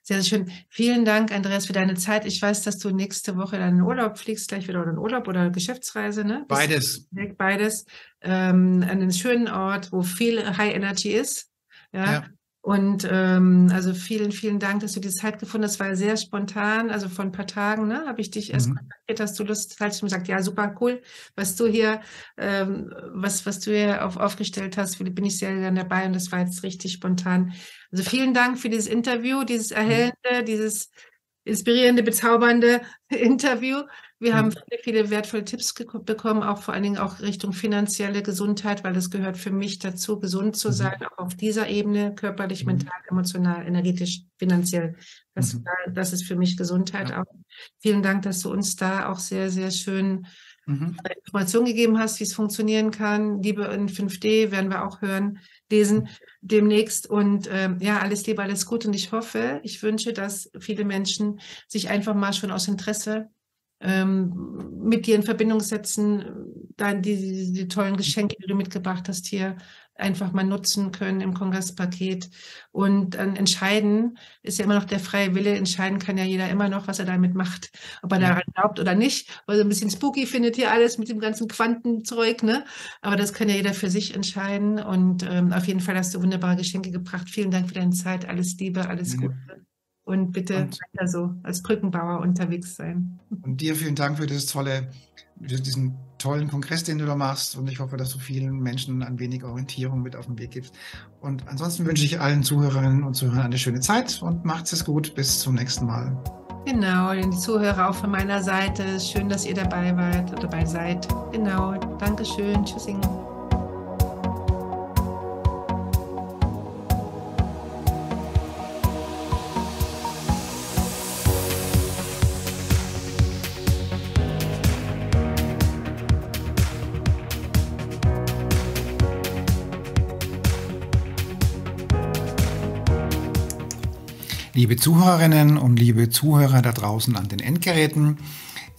Sehr, sehr schön. Vielen Dank, Andreas, für deine Zeit. Ich weiß, dass du nächste Woche dann in den Urlaub fliegst, gleich wieder oder in Urlaub oder Geschäftsreise, ne? Beides. Beides. Ähm, an einen schönen Ort, wo viel High Energy ist. Ja. ja. Und ähm, also vielen, vielen Dank, dass du die Zeit gefunden hast. Das war sehr spontan, also vor ein paar Tagen, ne, habe ich dich mhm. erst kontaktiert, hast du Lust, halt ich mir gesagt, ja, super cool, was du hier, ähm, was, was du hier auf, aufgestellt hast, bin ich sehr gerne dabei und das war jetzt richtig spontan. Also vielen Dank für dieses Interview, dieses erhellende, mhm. dieses inspirierende, bezaubernde Interview. Wir haben viele, viele wertvolle Tipps bekommen, auch vor allen Dingen auch Richtung finanzielle Gesundheit, weil das gehört für mich dazu, gesund zu sein, mhm. auch auf dieser Ebene, körperlich, mhm. mental, emotional, energetisch, finanziell. Das, mhm. das ist für mich Gesundheit ja. auch. Vielen Dank, dass du uns da auch sehr, sehr schön mhm. Informationen gegeben hast, wie es funktionieren kann. Liebe in fünf D werden wir auch hören, lesen demnächst. Und ähm, ja, alles Liebe, alles Gute. Und ich hoffe, ich wünsche, dass viele Menschen sich einfach mal schon aus Interesse mit dir in Verbindung setzen, dann die, die, die tollen Geschenke, die du mitgebracht hast hier, einfach mal nutzen können im Kongresspaket und dann entscheiden, ist ja immer noch der freie Wille, entscheiden kann ja jeder immer noch, was er damit macht, ob er ja. daran glaubt oder nicht, weil so ein bisschen spooky findet hier alles mit dem ganzen Quantenzeug, ne? Aber das kann ja jeder für sich entscheiden und ähm, auf jeden Fall hast du wunderbare Geschenke gebracht. Vielen Dank für deine Zeit, alles Liebe, alles Gute. Ja. Und bitte und, weiter so als Brückenbauer unterwegs sein. Und dir vielen Dank für dieses tolle, für diesen tollen Kongress, den du da machst. Und ich hoffe, dass du vielen Menschen ein wenig Orientierung mit auf den Weg gibst. Und ansonsten wünsche ich allen Zuhörerinnen und Zuhörern eine schöne Zeit und macht's es gut. Bis zum nächsten Mal. Genau, den Zuhörer auch von meiner Seite. Schön, dass ihr dabei wart oder dabei seid. Genau, Dankeschön. Tschüssing. Liebe Zuhörerinnen und liebe Zuhörer da draußen an den Endgeräten,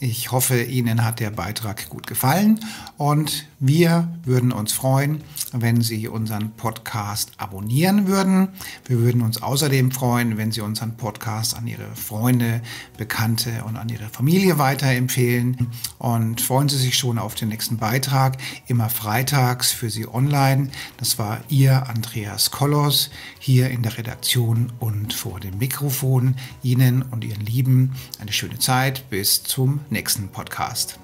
ich hoffe, Ihnen hat der Beitrag gut gefallen und wir würden uns freuen, wenn Sie unseren Podcast abonnieren würden. Wir würden uns außerdem freuen, wenn Sie unseren Podcast an Ihre Freunde, Bekannte und an Ihre Familie weiterempfehlen. Und freuen Sie sich schon auf den nächsten Beitrag, immer freitags für Sie online. Das war Ihr Andreas Kolos hier in der Redaktion und vor dem Mikrofon. Ihnen und Ihren Lieben eine schöne Zeit. Bis zum nächsten Podcast.